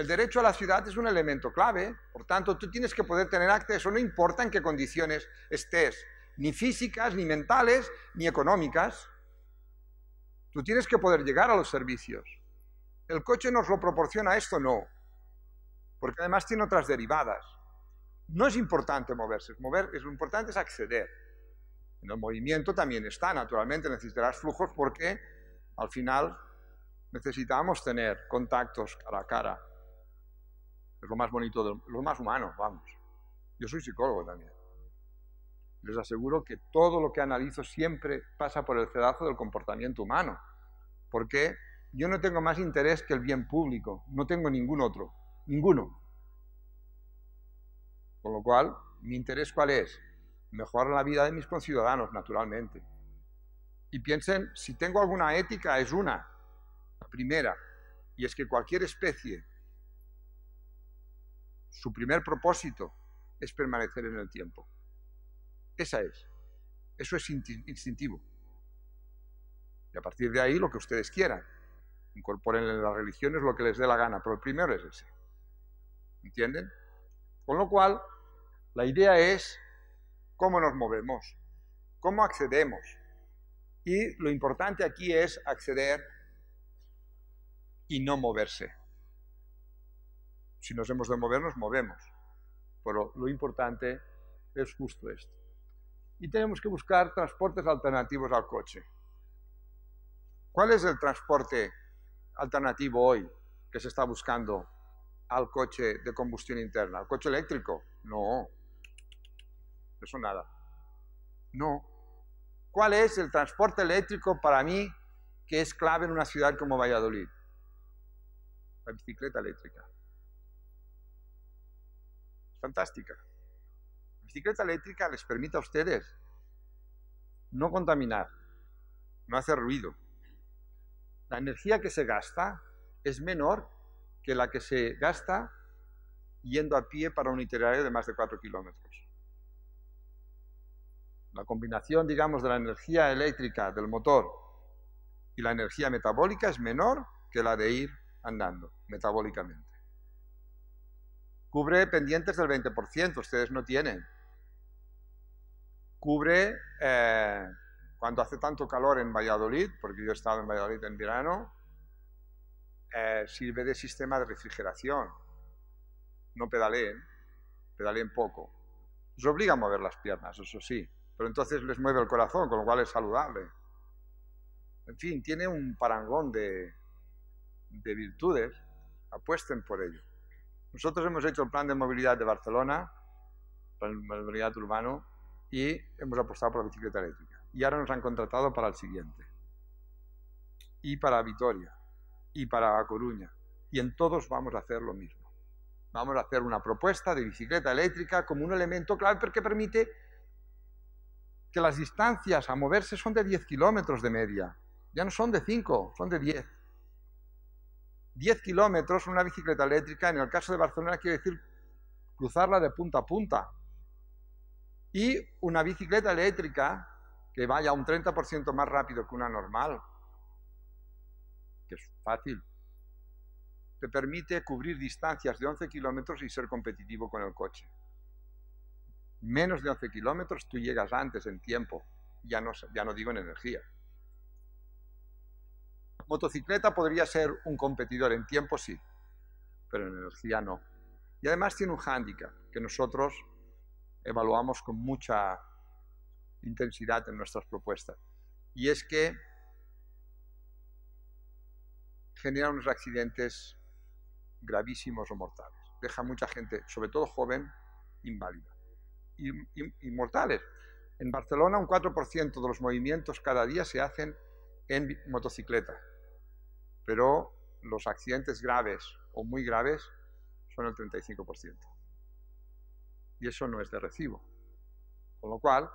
derecho a la ciudad es un elemento clave, por tanto, tú tienes que poder tener acceso, no importa en qué condiciones estés, ni físicas, ni mentales, ni económicas. Tú tienes que poder llegar a los servicios. ¿El coche nos lo proporciona esto? No, porque además tiene otras derivadas. No es importante moverse, lo importante es acceder. En el movimiento también está, naturalmente necesitarás flujos porque al final necesitamos tener contactos cara a cara. Es lo más bonito, lo más humano, vamos. Yo soy psicólogo también. Les aseguro que todo lo que analizo siempre pasa por el cedazo del comportamiento humano, porque yo no tengo más interés que el bien público, no tengo ningún otro, ninguno. Con lo cual, mi interés, ¿cuál es? Mejorar la vida de mis conciudadanos, naturalmente. Y piensen, si tengo alguna ética, es una, la primera, y es que cualquier especie, su primer propósito es permanecer en el tiempo. Esa es. Eso es instintivo. Y a partir de ahí, lo que ustedes quieran. Incorporen en las religiones lo que les dé la gana, pero el primero es ese. ¿Entienden? Con lo cual, la idea es cómo nos movemos, cómo accedemos. Y lo importante aquí es acceder y no moverse. Si nos hemos de mover, nos movemos. Pero lo importante es justo esto. Y tenemos que buscar transportes alternativos al coche. ¿Cuál es el transporte alternativo hoy que se está buscando al coche de combustión interna? ¿Al coche eléctrico? No. Eso nada. No. ¿Cuál es el transporte eléctrico para mí que es clave en una ciudad como Valladolid? La bicicleta eléctrica. Fantástica. La bicicleta eléctrica les permite a ustedes no contaminar, no hacer ruido. La energía que se gasta es menor que la que se gasta yendo a pie para un itinerario de más de 4 kilómetros. La combinación, digamos, de la energía eléctrica del motor y la energía metabólica es menor que la de ir andando metabólicamente. Cubre pendientes del 20%, ustedes no tienen. Cubre cuando hace tanto calor en Valladolid, porque yo he estado en Valladolid en verano. Sirve de sistema de refrigeración. No pedaleen, pedaleen poco. Os obliga a mover las piernas, eso sí, pero entonces les mueve el corazón, con lo cual es saludable. En fin, tiene un parangón de virtudes, apuesten por ello. Nosotros hemos hecho el plan de movilidad de Barcelona, plan de movilidad urbano, y hemos apostado por la bicicleta eléctrica. Y ahora nos han contratado para el siguiente. Y para Vitoria. Y para Coruña, y en todos vamos a hacer lo mismo. Vamos a hacer una propuesta de bicicleta eléctrica como un elemento clave porque permite que las distancias a moverse son de 10 kilómetros de media. Ya no son de 5, son de 10. 10 kilómetros en una bicicleta eléctrica, en el caso de Barcelona quiero decir cruzarla de punta a punta. Y una bicicleta eléctrica que vaya un 30% más rápido que una normal, que es fácil, te permite cubrir distancias de 11 kilómetros y ser competitivo con el coche. Menos de 11 kilómetros tú llegas antes en tiempo, ya no digo en energía. Motocicleta podría ser un competidor en tiempo, sí, pero en energía no. Y además tiene un hándicap que nosotros evaluamos con mucha intensidad en nuestras propuestas, y es que genera unos accidentes gravísimos o mortales. Deja mucha gente, sobre todo joven, inválida y mortales. En Barcelona un 4% de los movimientos cada día se hacen en motocicleta, pero los accidentes graves o muy graves son el 35%. Y eso no es de recibo. Con lo cual,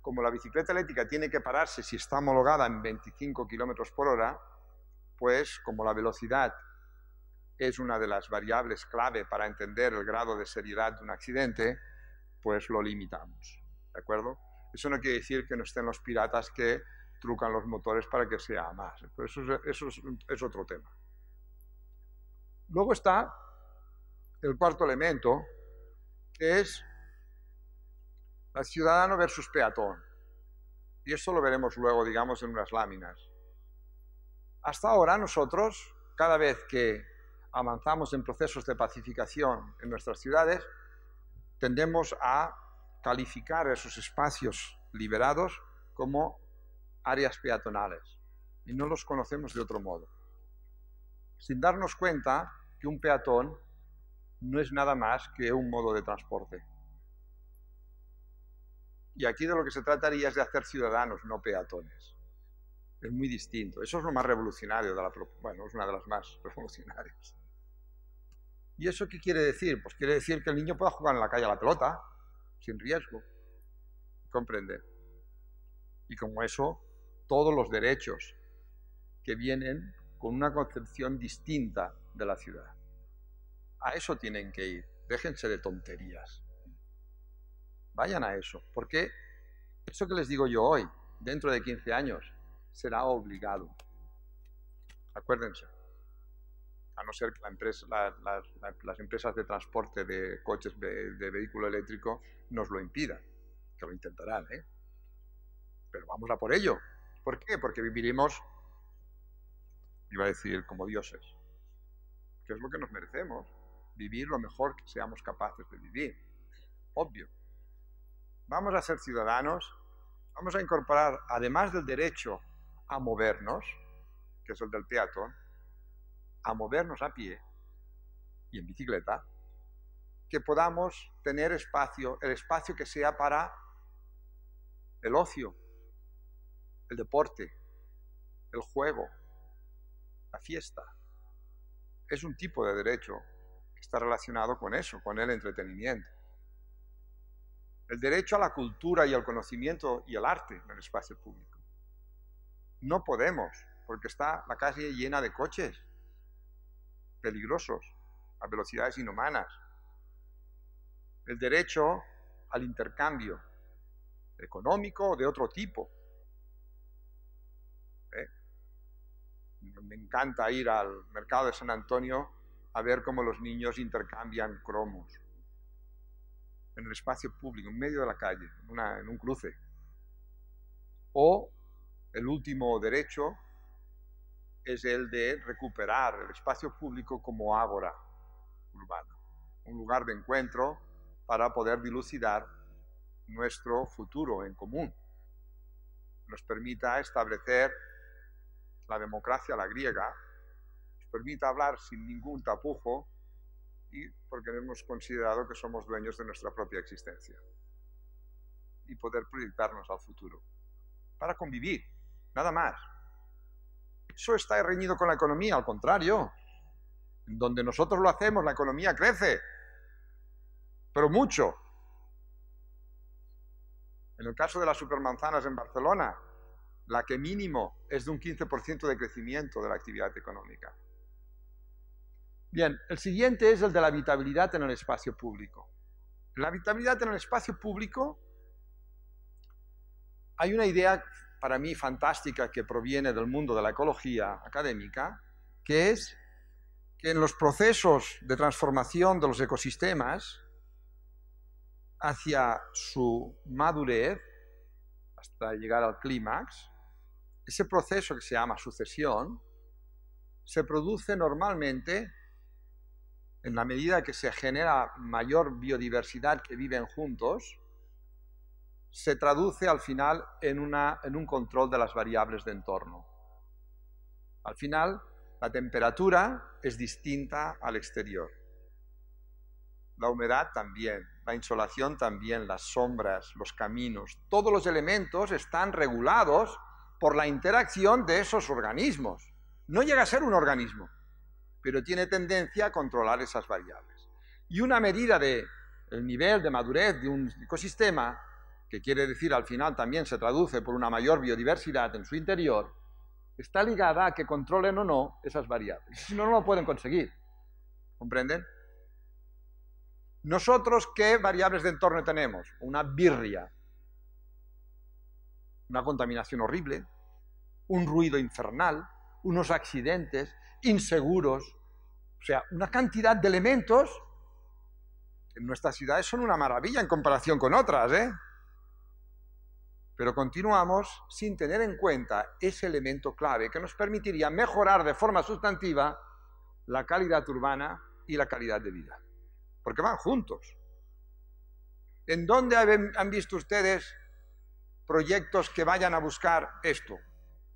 como la bicicleta eléctrica tiene que pararse si está homologada en 25 kilómetros por hora, pues como la velocidad es una de las variables clave para entender el grado de seriedad de un accidente, pues lo limitamos, ¿de acuerdo? Eso no quiere decir que no estén los piratas que trucan los motores para que sea más. Pero eso es otro tema. Luego está el cuarto elemento, que es el ciudadano versus peatón. Y esto lo veremos luego, digamos, en unas láminas. Hasta ahora nosotros, cada vez que avanzamos en procesos de pacificación en nuestras ciudades, tendemos a calificar esos espacios liberados como áreas peatonales, y no los conocemos de otro modo, sin darnos cuenta que un peatón no es nada más que un modo de transporte. Y aquí de lo que se trataría es de hacer ciudadanos, no peatones. Es muy distinto. Eso es lo más revolucionario de la propuesta. Bueno, es una de las más revolucionarias. ¿Y eso qué quiere decir? Pues quiere decir que el niño pueda jugar en la calle a la pelota, sin riesgo. Comprender. Y como eso, todos los derechos que vienen con una concepción distinta de la ciudad. A eso tienen que ir, déjense de tonterías, vayan a eso, porque eso que les digo yo hoy, dentro de 15 años, será obligado. Acuérdense, a no ser que las empresas de transporte de coches de vehículo eléctrico nos lo impidan, que lo intentarán, ¿eh? Pero vamos a por ello. ¿Por qué? Porque viviremos, iba a decir, como dioses, que es lo que nos merecemos, vivir lo mejor que seamos capaces de vivir, obvio. Vamos a ser ciudadanos, vamos a incorporar, además del derecho a movernos, que es el del peatón, a movernos a pie y en bicicleta, que podamos tener espacio, el espacio que sea para el ocio, el deporte, el juego, la fiesta. Es un tipo de derecho que está relacionado con eso, con el entretenimiento. El derecho a la cultura y al conocimiento y al arte en el espacio público. No podemos, porque está la calle llena de coches peligrosos, a velocidades inhumanas. El derecho al intercambio económico o de otro tipo. Me encanta ir al mercado de San Antonio a ver cómo los niños intercambian cromos en el espacio público, en medio de la calle, en un cruce. O el último derecho es el de recuperar el espacio público como ágora urbana, un lugar de encuentro para poder dilucidar nuestro futuro en común. Nos permita establecer la democracia, la griega, nos permite hablar sin ningún tapujo y porque hemos considerado que somos dueños de nuestra propia existencia y poder proyectarnos al futuro para convivir, nada más. Eso está reñido con la economía, al contrario. En donde nosotros lo hacemos, la economía crece, pero mucho. En el caso de las supermanzanas en Barcelona, la que mínimo es de un 15% de crecimiento de la actividad económica. Bien, el siguiente es el de la habitabilidad en el espacio público. En la habitabilidad en el espacio público hay una idea para mí fantástica que proviene del mundo de la ecología académica, que es que en los procesos de transformación de los ecosistemas hacia su madurez, hasta llegar al clímax, ese proceso que se llama sucesión se produce normalmente en la medida que se genera mayor biodiversidad que viven juntos, se traduce al final en un control de las variables de entorno. Al final, la temperatura es distinta al exterior. La humedad también, la insolación también, las sombras, los caminos, todos los elementos están regulados por la interacción de esos organismos. No llega a ser un organismo, pero tiene tendencia a controlar esas variables. Y una medida del nivel de madurez de un ecosistema, que quiere decir al final también se traduce por una mayor biodiversidad en su interior, está ligada a que controlen o no esas variables. Si no, no lo pueden conseguir. ¿Comprenden? ¿Nosotros qué variables de entorno tenemos? Una birria, una contaminación horrible, un ruido infernal, unos accidentes inseguros, o sea, una cantidad de elementos que en nuestras ciudades son una maravilla en comparación con otras, ¿eh? Pero continuamos sin tener en cuenta ese elemento clave que nos permitiría mejorar de forma sustantiva la calidad urbana y la calidad de vida. Porque van juntos. ¿En dónde han visto ustedes proyectos que vayan a buscar esto?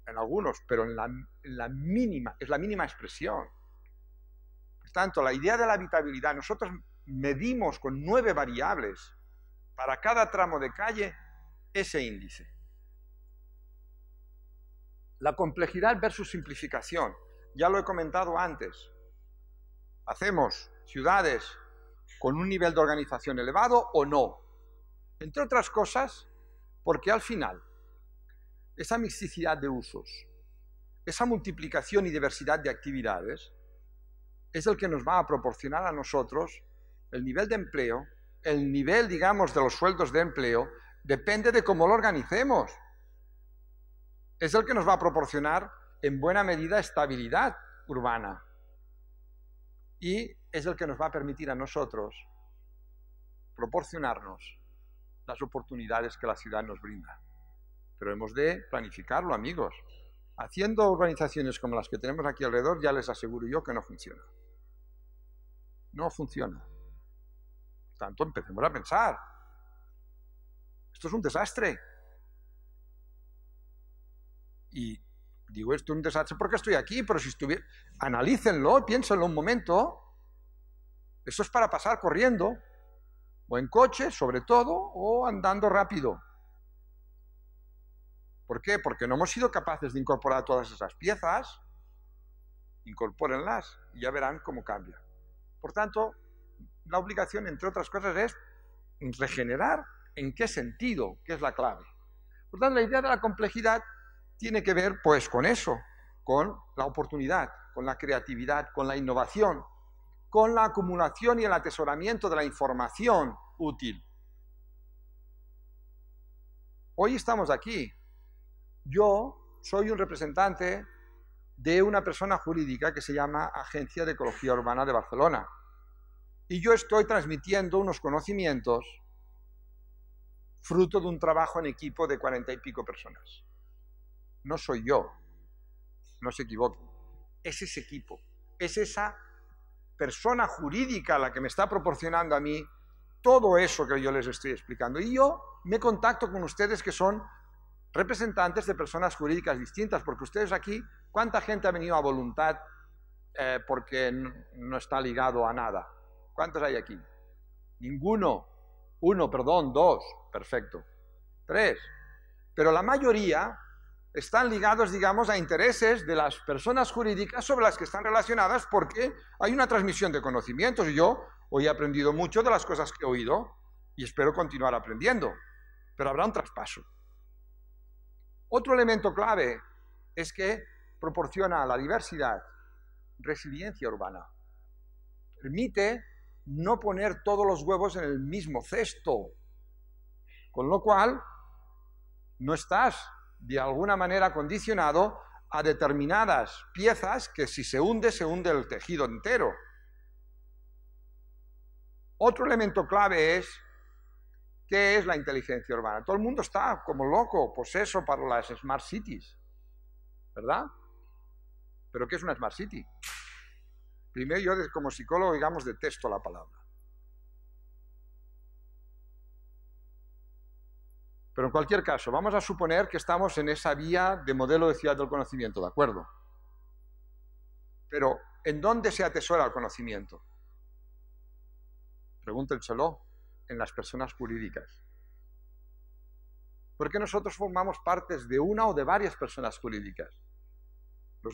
En algunos, pero es la mínima expresión. Por tanto, la idea de la habitabilidad, nosotros medimos con 9 variables para cada tramo de calle ese índice. La complejidad versus simplificación. Ya lo he comentado antes. Hacemos ciudades con un nivel de organización elevado o no. Entre otras cosas, porque al final, esa mixticidad de usos, esa multiplicación y diversidad de actividades, es el que nos va a proporcionar a nosotros el nivel de empleo, el nivel, digamos, de los sueldos de empleo, depende de cómo lo organicemos. Es el que nos va a proporcionar, en buena medida, estabilidad urbana. Y es el que nos va a permitir a nosotros proporcionarnos las oportunidades que la ciudad nos brinda. Pero hemos de planificarlo, amigos. Haciendo urbanizaciones como las que tenemos aquí alrededor, ya les aseguro yo que no funciona. No funciona. Por tanto, empecemos a pensar. Esto es un desastre. Y digo, esto es un desastre porque estoy aquí, pero si estuviera... Analícenlo, piénsenlo un momento. Eso es para pasar corriendo, o en coche, sobre todo, o andando rápido. ¿Por qué? Porque no hemos sido capaces de incorporar todas esas piezas. Incorpórenlas y ya verán cómo cambia. Por tanto, la obligación, entre otras cosas, es regenerar en qué sentido, que es la clave. Por tanto, la idea de la complejidad tiene que ver, pues, con eso, con la oportunidad, con la creatividad, con la innovación, con la acumulación y el atesoramiento de la información útil. Hoy estamos aquí. Yo soy un representante de una persona jurídica que se llama Agencia de Ecología Urbana de Barcelona. Y yo estoy transmitiendo unos conocimientos fruto de un trabajo en equipo de 40 y pico personas. No soy yo, no se equivoquen, es ese equipo, es esa persona jurídica la que me está proporcionando a mí todo eso que yo les estoy explicando. Y yo me contacto con ustedes que son representantes de personas jurídicas distintas, porque ustedes aquí, ¿cuánta gente ha venido a voluntad porque no está ligado a nada? ¿Cuántos hay aquí? Ninguno. 1, perdón, 2, perfecto. 3. Pero la mayoría están ligados, digamos, a intereses de las personas jurídicas sobre las que están relacionadas porque hay una transmisión de conocimientos. Yo hoy he aprendido mucho de las cosas que he oído y espero continuar aprendiendo. pero habrá un traspaso. Otro elemento clave es que proporciona a la diversidad resiliencia urbana. Permite no poner todos los huevos en el mismo cesto, con lo cual no estás de alguna manera condicionado a determinadas piezas que si se hunde el tejido entero. Otro elemento clave es ¿qué es la inteligencia urbana? Todo el mundo está como loco, poseso para las Smart Cities, ¿verdad? ¿Pero qué es una Smart City? Primero yo como psicólogo, digamos, detesto la palabra. Pero en cualquier caso, vamos a suponer que estamos en esa vía de modelo de ciudad del conocimiento, ¿de acuerdo? Pero, ¿en dónde se atesora el conocimiento? Pregúntenselo en las personas jurídicas. ¿Por qué nosotros formamos partes de una o de varias personas jurídicas?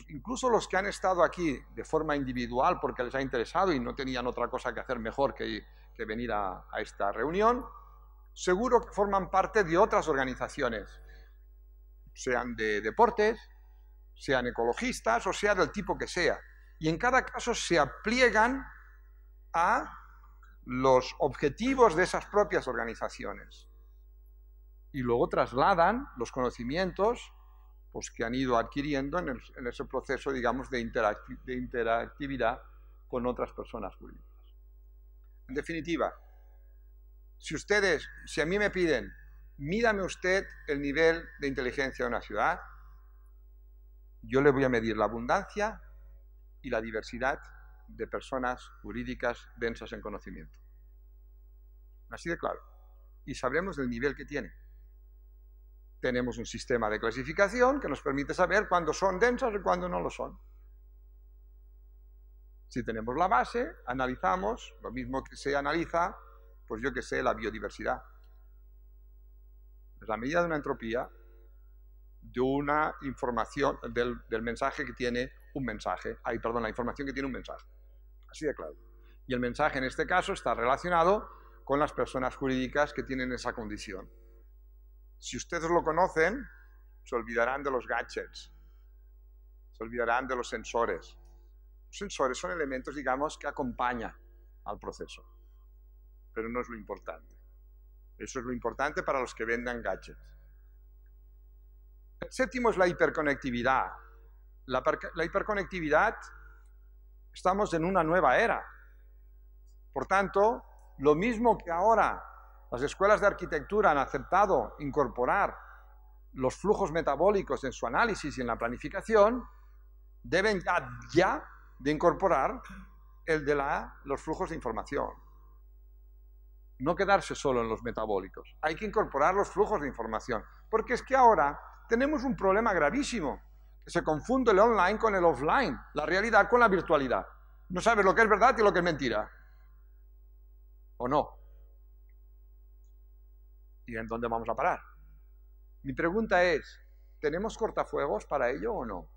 Incluso los que han estado aquí de forma individual porque les ha interesado y no tenían otra cosa que hacer mejor que venir a esta reunión, seguro que forman parte de otras organizaciones, sean de deportes, sean ecologistas o sea del tipo que sea. Y en cada caso se apliegan a los objetivos de esas propias organizaciones. Y luego trasladan los conocimientos pues, que han ido adquiriendo en ese proceso, digamos, de interactividad con otras personas jurídicas. En definitiva, si a mí me piden, mídame usted el nivel de inteligencia de una ciudad, yo le voy a medir la abundancia y la diversidad de personas jurídicas densas en conocimiento. Así de claro. Y sabremos el nivel que tiene. Tenemos un sistema de clasificación que nos permite saber cuándo son densas y cuándo no lo son. Si tenemos la base, analizamos lo mismo que se analiza, pues yo que sé, la biodiversidad. Es la medida de una entropía de una información, del mensaje que tiene un mensaje. Ay, perdón, la información que tiene un mensaje. Así de claro. Y el mensaje en este caso está relacionado con las personas jurídicas que tienen esa condición. Si ustedes lo conocen, se olvidarán de los gadgets, se olvidarán de los sensores. Los sensores son elementos, digamos, que acompañan al proceso, pero no es lo importante. Eso es lo importante para los que vendan gadgets. El séptimo es la hiperconectividad. La hiperconectividad, estamos en una nueva era. Por tanto, lo mismo que ahora las escuelas de arquitectura han aceptado incorporar los flujos metabólicos en su análisis y en la planificación, deben ya de incorporar el de los flujos de información. No quedarse solo en los metabólicos, hay que incorporar los flujos de información, porque es que ahora tenemos un problema gravísimo, que se confunde el online con el offline, la realidad con la virtualidad. No sabes lo que es verdad y lo que es mentira. ¿O no? ¿Y en dónde vamos a parar? Mi pregunta es, ¿tenemos cortafuegos para ello o no?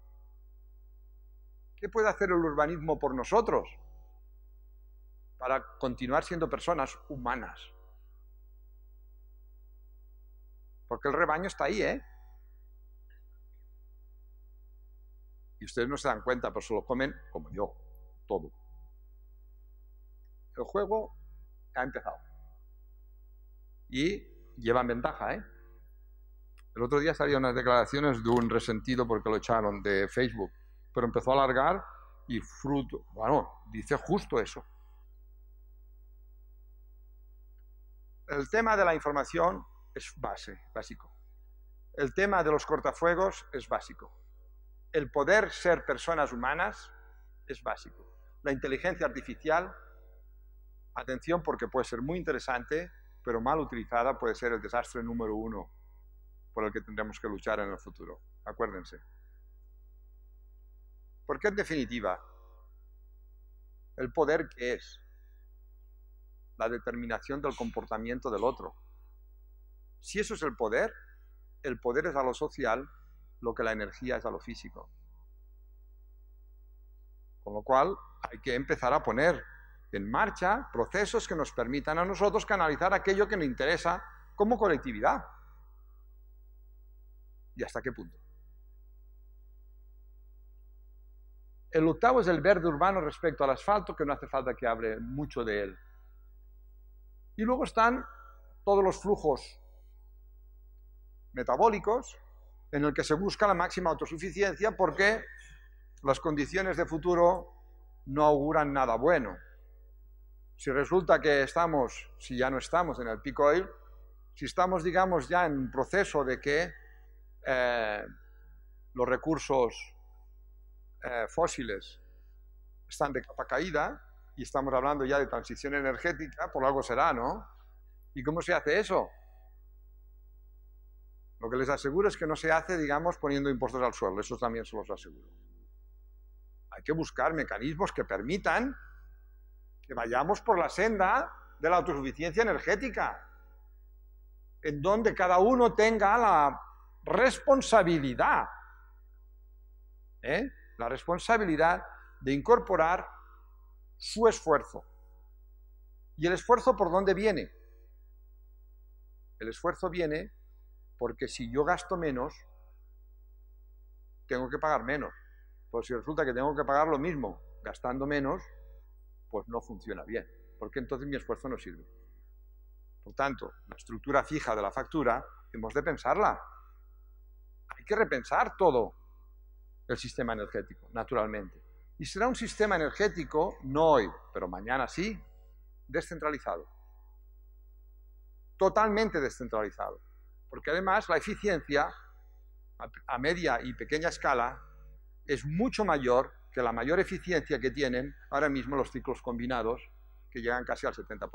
¿Qué puede hacer el urbanismo por nosotros para continuar siendo personas humanas? Porque el rebaño está ahí, ¿eh? Y ustedes no se dan cuenta, pero se lo comen, como yo, todo. El juego ha empezado. Y llevan ventaja, ¿eh? El otro día salían unas declaraciones de un resentido porque lo echaron de Facebook, pero empezó a alargar y fruto, bueno, dice justo eso. El tema de la información es básico. El tema de los cortafuegos es básico. El poder ser personas humanas es básico. La inteligencia artificial, atención porque puede ser muy interesante, pero mal utilizada puede ser el desastre número 1 por el que tendremos que luchar en el futuro. Acuérdense. Porque en definitiva, el poder que es la determinación del comportamiento del otro. Si eso es el poder es a lo social lo que la energía es a lo físico. Con lo cual, hay que empezar a poner en marcha procesos que nos permitan a nosotros canalizar aquello que nos interesa como colectividad. ¿Y hasta qué punto? El octavo es el verde urbano respecto al asfalto, que no hace falta que hable mucho de él. Y luego están todos los flujos metabólicos en el que se busca la máxima autosuficiencia porque las condiciones de futuro no auguran nada bueno. Si resulta que estamos, si ya no estamos en el peak oil, si estamos, digamos, ya en un proceso de que los recursos fósiles están de capa caída y estamos hablando ya de transición energética, por algo será, ¿no? ¿Y cómo se hace eso? Lo que les aseguro es que no se hace, digamos, poniendo impuestos al suelo, eso también se los aseguro. Hay que buscar mecanismos que permitan que vayamos por la senda de la autosuficiencia energética, en donde cada uno tenga la responsabilidad, la responsabilidad de incorporar su esfuerzo. ¿Y el esfuerzo por dónde viene? El esfuerzo viene porque si yo gasto menos, tengo que pagar menos. Pero si resulta que tengo que pagar lo mismo gastando menos, pues no funciona bien, porque entonces mi esfuerzo no sirve. Por tanto, la estructura fija de la factura, hemos de pensarla. Hay que repensar todo el sistema energético, naturalmente. Y será un sistema energético, no hoy, pero mañana sí, descentralizado. Totalmente descentralizado. Porque además la eficiencia a media y pequeña escala es mucho mayor que la mayor eficiencia que tienen ahora mismo los ciclos combinados, que llegan casi al 70%.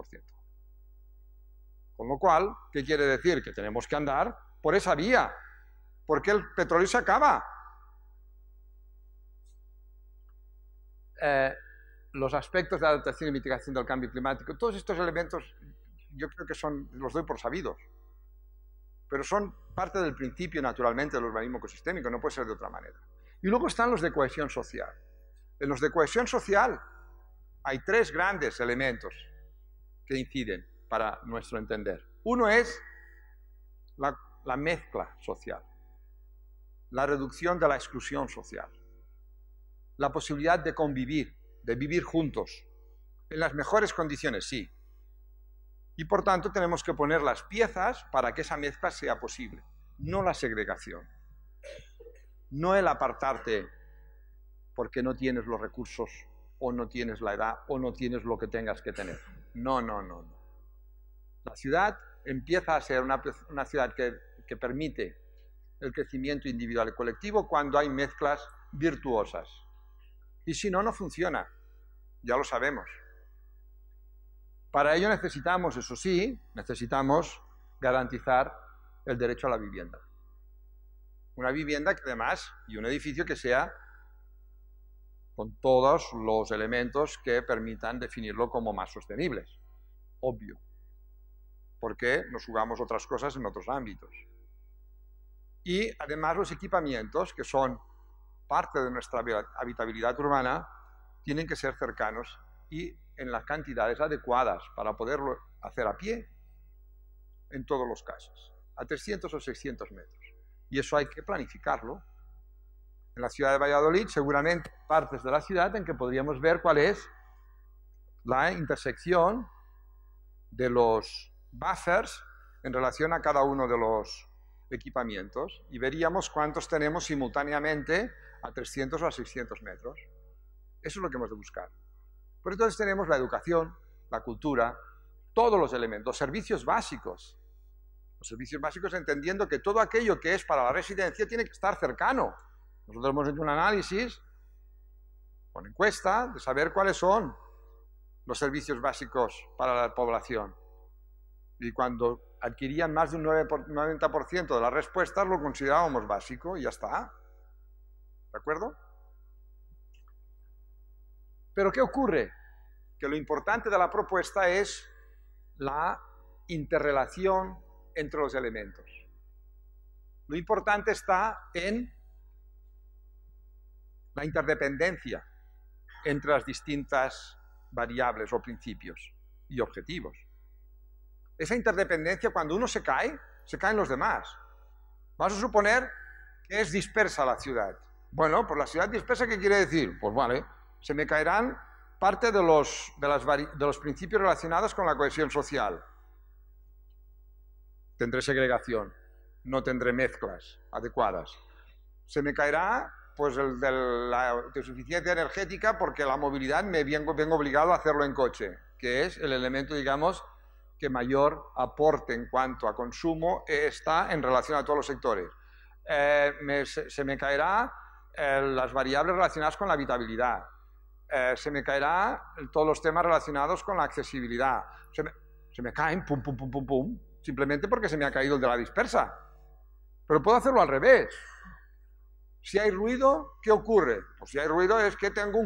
Con lo cual, ¿qué quiere decir? Que tenemos que andar por esa vía, porque el petróleo se acaba. Los aspectos de adaptación y mitigación del cambio climático, todos estos elementos yo creo que son, los doy por sabidos, pero son parte del principio naturalmente del urbanismo ecosistémico, no puede ser de otra manera. Y luego están los de cohesión social. En los de cohesión social hay tres grandes elementos que inciden para nuestro entender. Uno es la mezcla social, la reducción de la exclusión social, la posibilidad de convivir, de vivir juntos, en las mejores condiciones, sí. Y por tanto tenemos que poner las piezas para que esa mezcla sea posible, no la segregación, no el apartarte porque no tienes los recursos o no tienes la edad o no tienes lo que tengas que tener. No, no, no, no. La ciudad empieza a ser una ciudad que permite el crecimiento individual y colectivo cuando hay mezclas virtuosas. Y si no, no funciona, ya lo sabemos. Para ello necesitamos, eso sí, necesitamos garantizar el derecho a la vivienda. Una vivienda que además, y un edificio que sea con todos los elementos que permitan definirlo como más sostenibles, obvio, porque nos jugamos otras cosas en otros ámbitos. Y además los equipamientos, que son parte de nuestra habitabilidad urbana, tienen que ser cercanos y en las cantidades adecuadas para poderlo hacer a pie en todos los casos, a 300 o 600 metros. Y eso hay que planificarlo. En la ciudad de Valladolid, seguramente partes de la ciudad en que podríamos ver cuál es la intersección de los buffers en relación a cada uno de los equipamientos y veríamos cuántos tenemos simultáneamente a 300 o a 600 metros. Eso es lo que hemos de buscar. Por entonces tenemos la educación, la cultura, todos los elementos, los servicios básicos entendiendo que todo aquello que es para la residencia tiene que estar cercano. Nosotros hemos hecho un análisis con encuesta de saber cuáles son los servicios básicos para la población. Y cuando adquirían más de un 90% de las respuestas lo considerábamos básico y ya está. ¿De acuerdo? Pero ¿qué ocurre? Que lo importante de la propuesta es la interrelación entre los elementos. Lo importante está en la interdependencia entre las distintas variables o principios y objetivos. Esa interdependencia, cuando uno se caen los demás. Vamos a suponer que es dispersa la ciudad. Bueno, pues la ciudad dispersa, ¿qué quiere decir? Pues vale, se me caerán parte de los principios relacionados con la cohesión social. Tendré segregación, no tendré mezclas adecuadas. Se me caerá pues el de la autosuficiencia energética, porque la movilidad me vengo obligado a hacerlo en coche, que es el elemento, digamos, que mayor aporte en cuanto a consumo está en relación a todos los sectores. Se me caerá las variables relacionadas con la habitabilidad. Se me caerá todos los temas relacionados con la accesibilidad. Se me caen, pum, pum, pum, pum, pum, simplemente porque se me ha caído el de la dispersa. Pero puedo hacerlo al revés. Si hay ruido, ¿qué ocurre? Pues si hay ruido es que tengo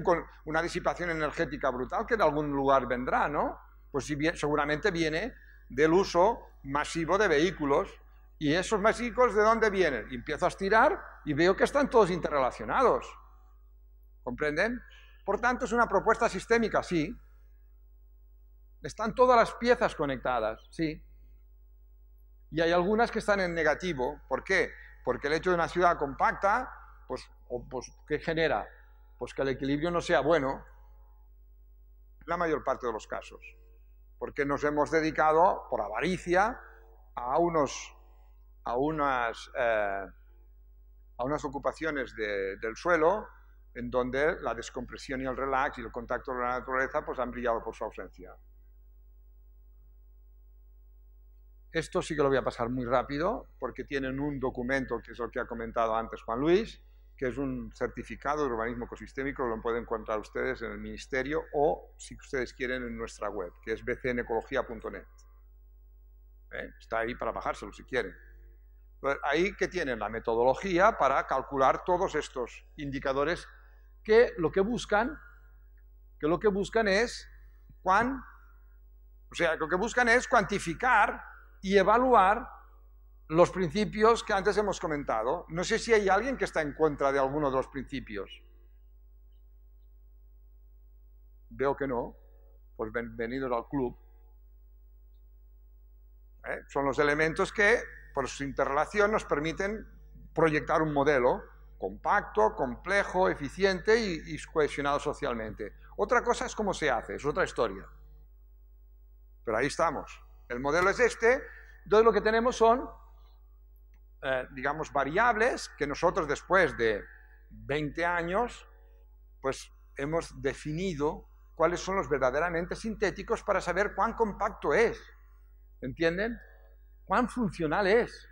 una disipación energética brutal que de algún lugar vendrá, ¿no? Pues si bien, seguramente viene del uso masivo de vehículos. ¿Y esos masivos de dónde vienen? Y empiezo a estirar y veo que están todos interrelacionados. ¿Comprenden? Por tanto, es una propuesta sistémica, sí. Están todas las piezas conectadas, sí. Y hay algunas que están en negativo. ¿Por qué? Porque el hecho de una ciudad compacta, pues ¿qué genera? Pues que el equilibrio no sea bueno, la mayor parte de los casos. Porque nos hemos dedicado, por avaricia, a unas ocupaciones del suelo, en donde la descompresión y el relax y el contacto con la naturaleza pues han brillado por su ausencia. Esto sí que lo voy a pasar muy rápido, porque tienen un documento, que es lo que ha comentado antes Juan Luis, que es un certificado de urbanismo ecosistémico, lo pueden encontrar ustedes en el Ministerio o, si ustedes quieren, en nuestra web, que es bcnecología.net. Está ahí para bajárselo si quieren. Entonces, ahí que tienen la metodología para calcular todos estos indicadores que lo que buscan es cuantificar y evaluar los principios que antes hemos comentado. No sé si hay alguien que está en contra de alguno de los principios. Veo que no. Pues bienvenidos al club. Son los elementos que, por su interrelación, nos permiten proyectar un modelo compacto, complejo, eficiente y cohesionado socialmente. Otra cosa es cómo se hace, es otra historia. Pero ahí estamos. El modelo es este, entonces lo que tenemos son, digamos, variables que nosotros después de 20 años, pues hemos definido cuáles son los verdaderamente sintéticos para saber cuán compacto es, ¿entienden? Cuán funcional es.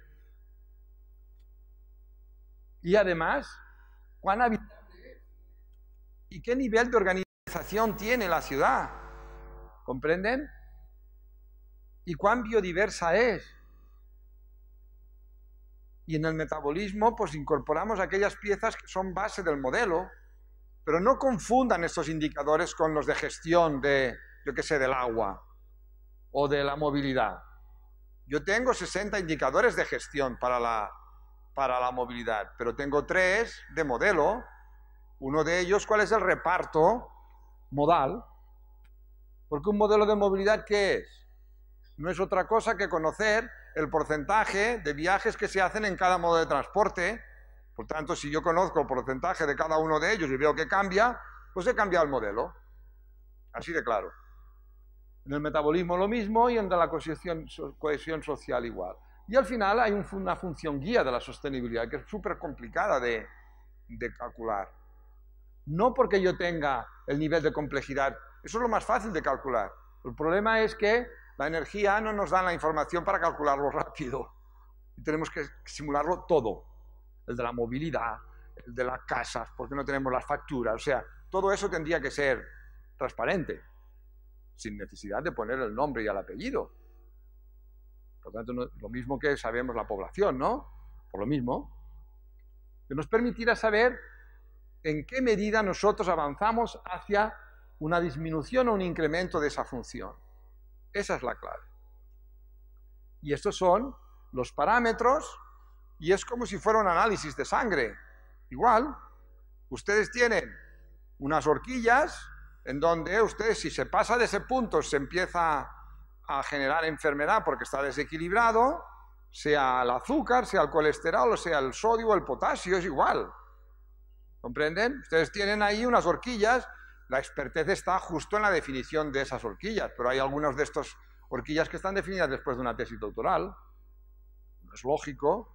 Y además, cuán habitable es. Y qué nivel de organización tiene la ciudad, ¿comprenden? Y cuán biodiversa es. Y en el metabolismo, pues incorporamos aquellas piezas que son base del modelo, pero no confundan estos indicadores con los de gestión de, yo qué sé, del agua o de la movilidad. Yo tengo 60 indicadores de gestión para la movilidad, pero tengo 3 de modelo. Uno de ellos, ¿cuál es el reparto modal? Porque un modelo de movilidad, ¿qué es? No es otra cosa que conocer el porcentaje de viajes que se hacen en cada modo de transporte. Por tanto, si yo conozco el porcentaje de cada uno de ellos y veo que cambia, pues he cambiado el modelo. Así de claro. En el metabolismo lo mismo y en la cohesión social igual. Y al final hay una función guía de la sostenibilidad que es súper complicada de calcular. No porque yo tenga el nivel de complejidad, eso es lo más fácil de calcular. El problema es que la energía no nos da la información para calcularlo rápido. Y tenemos que simularlo todo. El de la movilidad, el de las casas, porque no tenemos las facturas. O sea, todo eso tendría que ser transparente, sin necesidad de poner el nombre y el apellido. Por tanto, lo mismo que sabemos la población, ¿no? Por lo mismo. Que nos permitirá saber en qué medida nosotros avanzamos hacia una disminución o un incremento de esa función. Esa es la clave. Y estos son los parámetros y es como si fuera un análisis de sangre. Igual, ustedes tienen unas horquillas en donde ustedes, si se pasa de ese punto, se empieza a generar enfermedad porque está desequilibrado, sea el azúcar, sea el colesterol, o sea el sodio, el potasio, es igual. ¿Comprenden? Ustedes tienen ahí unas horquillas, la expertez está justo en la definición de esas horquillas, pero hay algunas de estas horquillas que están definidas después de una tesis doctoral. No es lógico.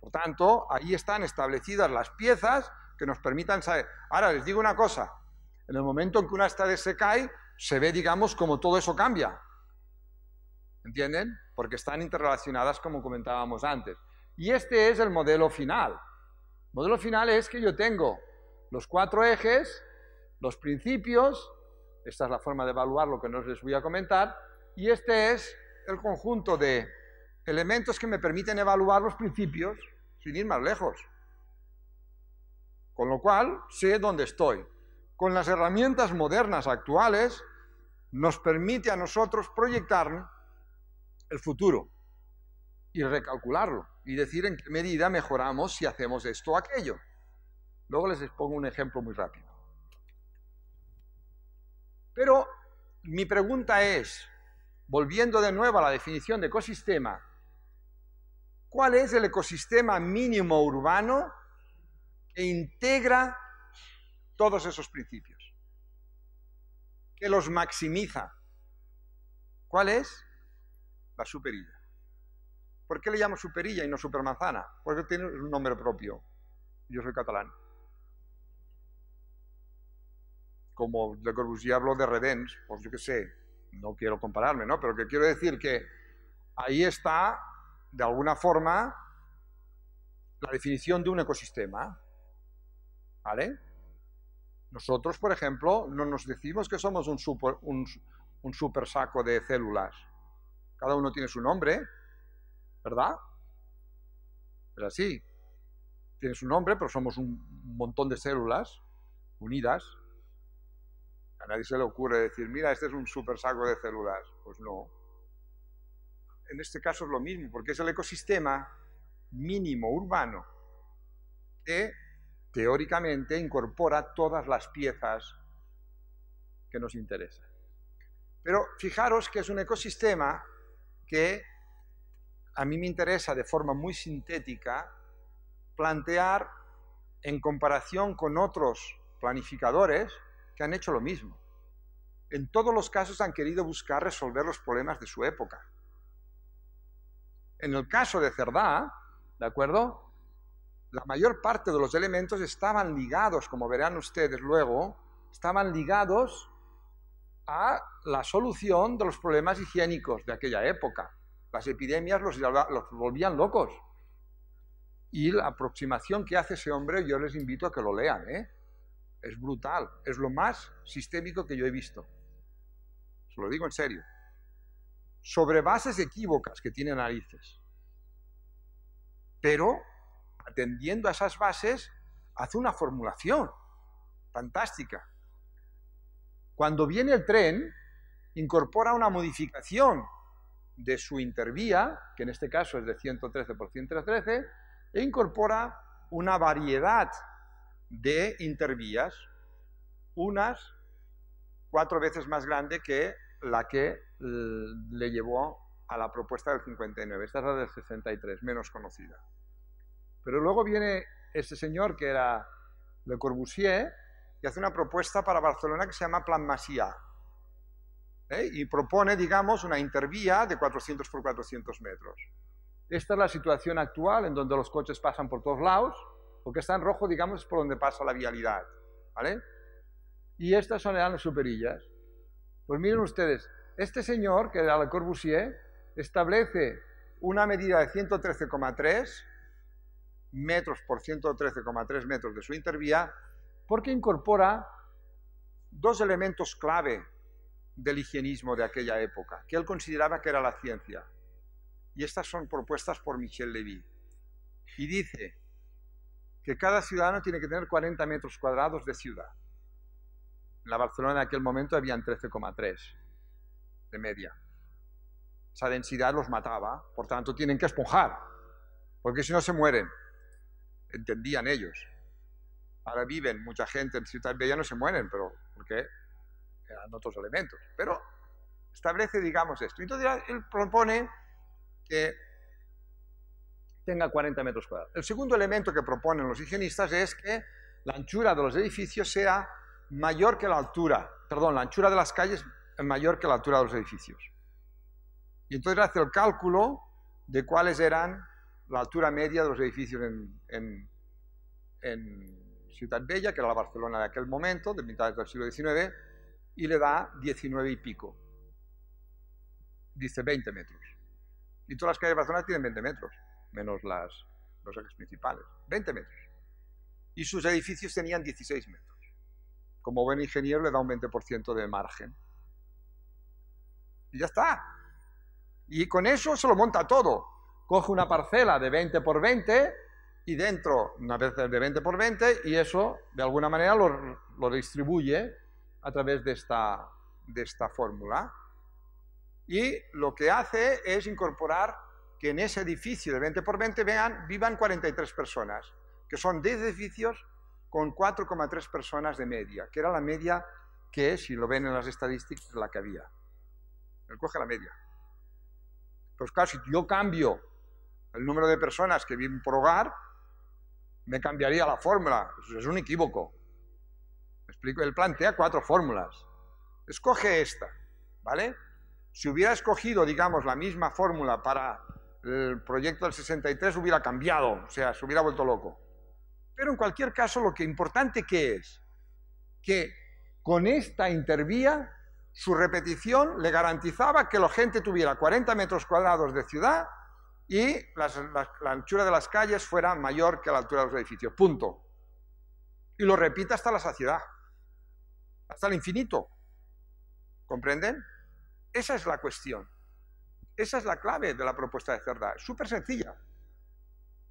Por tanto, ahí están establecidas las piezas que nos permitan saber. Ahora, les digo una cosa. En el momento en que una estadía se cae, se ve, digamos, como todo eso cambia. ¿Entienden? Porque están interrelacionadas, como comentábamos antes. Y este es el modelo final. El modelo final es que yo tengo los cuatro ejes, los principios, esta es la forma de evaluar lo que no les voy a comentar, y este es el conjunto de elementos que me permiten evaluar los principios sin ir más lejos. Con lo cual, sé dónde estoy. Con las herramientas modernas actuales, nos permite a nosotros proyectar el futuro y recalcularlo y decir en qué medida mejoramos si hacemos esto o aquello. Luego les pongo un ejemplo muy rápido. Pero mi pregunta es, volviendo de nuevo a la definición de ecosistema, ¿cuál es el ecosistema mínimo urbano que integra todos esos principios? Que los maximiza. ¿Cuál es? La superilla. ¿Por qué le llamo superilla y no supermanzana? Porque tiene un nombre propio. Yo soy catalán. Como Le Corbusier habló de redens, pues yo qué sé, no quiero compararme, ¿no? Pero que quiero decir que ahí está, de alguna forma, la definición de un ecosistema. ¿Vale? Nosotros, por ejemplo, no nos decimos que somos un super saco de células. Cada uno tiene su nombre, ¿verdad? Pero así, tiene su nombre, pero somos un montón de células unidas. A nadie se le ocurre decir, mira, este es un super saco de células. Pues no. En este caso es lo mismo, porque es el ecosistema mínimo urbano que teóricamente incorpora todas las piezas que nos interesan. Pero fijaros que es un ecosistema que a mí me interesa de forma muy sintética plantear en comparación con otros planificadores que han hecho lo mismo. En todos los casos han querido buscar resolver los problemas de su época. En el caso de Cerdá, ¿de acuerdo? La mayor parte de los elementos estaban ligados, como verán ustedes luego, estaban ligados a la solución de los problemas higiénicos de aquella época. Las epidemias los volvían locos. Y la aproximación que hace ese hombre, yo les invito a que lo lean, ¿eh? Es brutal, es lo más sistémico que yo he visto. Se lo digo en serio. Sobre bases equívocas que tiene narices. Pero, atendiendo a esas bases, hace una formulación fantástica. Cuando viene el tren, incorpora una modificación de su intervía, que en este caso es de 113 por 113, e incorpora una variedad de intervías, unas 4 veces más grande que la que le llevó a la propuesta del 59. Esta es la del 63, menos conocida. Pero luego viene este señor que era Le Corbusier, y hace una propuesta para Barcelona que se llama Plan Masía, ¿eh? Y propone, digamos, una intervía de 400 por 400 metros. Esta es la situación actual en donde los coches pasan por todos lados, lo que está en rojo, digamos, es por donde pasa la vialidad, ¿vale? Y estas son las superillas. Pues miren ustedes, este señor, que era Le Corbusier, establece una medida de 113,3 metros por 113,3 metros de su intervía, porque incorpora 2 elementos clave del higienismo de aquella época, que él consideraba que era la ciencia. Y estas son propuestas por Michel Levy. Y dice que cada ciudadano tiene que tener 40 metros cuadrados de ciudad. En la Barcelona en aquel momento habían 13,3 de media. Esa densidad los mataba, por tanto tienen que esponjar, porque si no se mueren. Entendían ellos. Ahora viven mucha gente en Ciudad Bella, no se mueren, pero porque eran otros elementos. Pero establece, digamos, esto. Entonces él propone que tenga 40 metros cuadrados. El segundo elemento que proponen los higienistas es que la anchura de los edificios sea mayor que la altura, perdón, la anchura de las calles mayor que la altura de los edificios. Y entonces hace el cálculo de cuáles eran la altura media de los edificios en Ciudad Bella, que era la Barcelona de aquel momento, de mitad del siglo XIX, y le da 19 y pico. Dice 20 metros. Y todas las calles de Barcelona tienen 20 metros, menos los ejes principales. 20 metros. Y sus edificios tenían 16 metros. Como buen ingeniero le da un 20% de margen. Y ya está. Y con eso se lo monta todo. Coge una parcela de 20×20 y dentro una vez de 20×20 y eso de alguna manera lo distribuye a través de esta fórmula. Y lo que hace es incorporar que en ese edificio de 20×20 vivan 43 personas, que son 10 edificios con 4,3 personas de media, que era la media que, si lo ven en las estadísticas, la que había. Él coge la media. Pues claro, si yo cambio el número de personas que viven por hogar, me cambiaría la fórmula. Eso es un equívoco. ¿Me explico? Él plantea 4 fórmulas. Escoge esta, ¿vale? Si hubiera escogido, digamos, la misma fórmula para el proyecto del 63, hubiera cambiado, o sea, se hubiera vuelto loco. Pero en cualquier caso, lo que importante que es que con esta intervía, su repetición le garantizaba que la gente tuviera 40 metros cuadrados de ciudad y la anchura de las calles fuera mayor que la altura de los edificios. Punto. Y lo repite hasta la saciedad, hasta el infinito. ¿Comprenden? Esa es la cuestión. Esa es la clave de la propuesta de Cerdá. Es súper sencilla.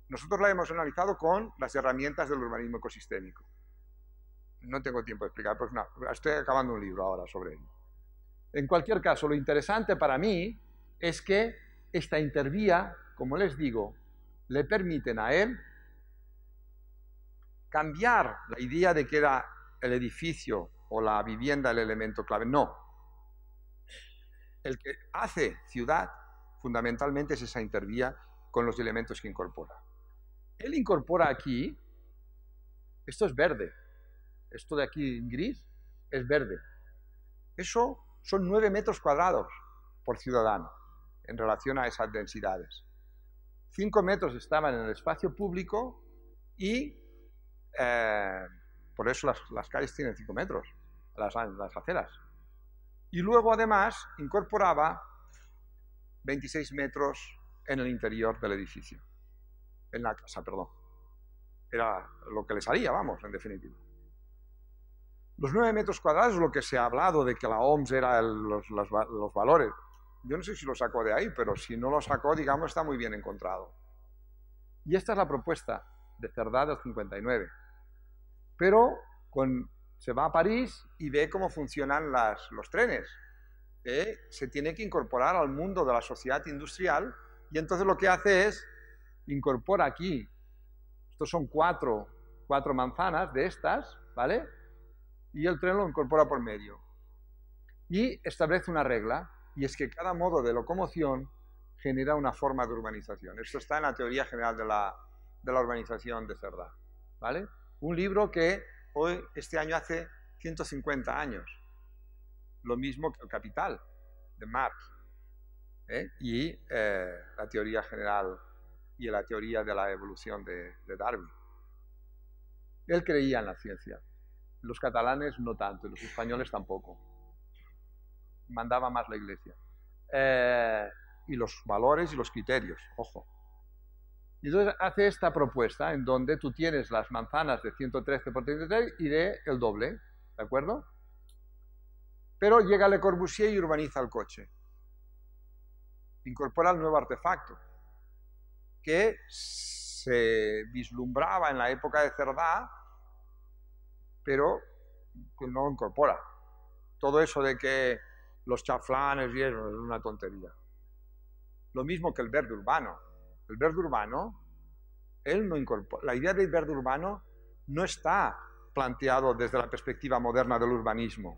Nosotros la hemos analizado con las herramientas del urbanismo ecosistémico. No tengo tiempo de explicar, pues no, estoy acabando un libro ahora sobre ello. En cualquier caso, lo interesante para mí es que esta intervía, como les digo, le permiten a él cambiar la idea de que era el edificio o la vivienda el elemento clave. No. El que hace ciudad, fundamentalmente, es esa intervía con los elementos que incorpora. Él incorpora aquí, esto es verde, esto de aquí en gris es verde. Eso son 9 metros cuadrados por ciudadano en relación a esas densidades. 5 metros estaban en el espacio público y por eso las calles tienen 5 metros, las aceras. Y luego, además, incorporaba 26 metros en el interior del edificio, en la casa, perdón. Era lo que le salía, vamos, en definitiva. Los 9 metros cuadrados es lo que se ha hablado de que la OMS era los valores. Yo no sé si lo sacó de ahí, pero si no lo sacó, digamos, está muy bien encontrado. Y esta es la propuesta de Cerdá del 59. Pero con... Se va a París y ve cómo funcionan los trenes. Se tiene que incorporar al mundo de la sociedad industrial y entonces lo que hace es incorpora aquí. Estos son cuatro manzanas de estas, ¿vale? Y el tren lo incorpora por medio. Y establece una regla, y es que cada modo de locomoción genera una forma de urbanización. Esto está en la teoría general de la urbanización de Cerdá, ¿vale? Un libro que hoy, este año, hace 150 años, lo mismo que el Capital, de Marx, y la teoría general y la teoría de la evolución de Darwin. Él creía en la ciencia, los catalanes no tanto, y los españoles tampoco, mandaba más la Iglesia, y los valores y los criterios, ojo. Y entonces hace esta propuesta en donde tú tienes las manzanas de 113×33 y de el doble, ¿de acuerdo? Pero llega Le Corbusier y urbaniza el coche. Incorpora el nuevo artefacto que se vislumbraba en la época de Cerdá, pero no lo incorpora. Todo eso de que los chaflanes y eso es una tontería. Lo mismo que el verde urbano. El verde urbano, él no incorpora. La idea del verde urbano no está planteado desde la perspectiva moderna del urbanismo,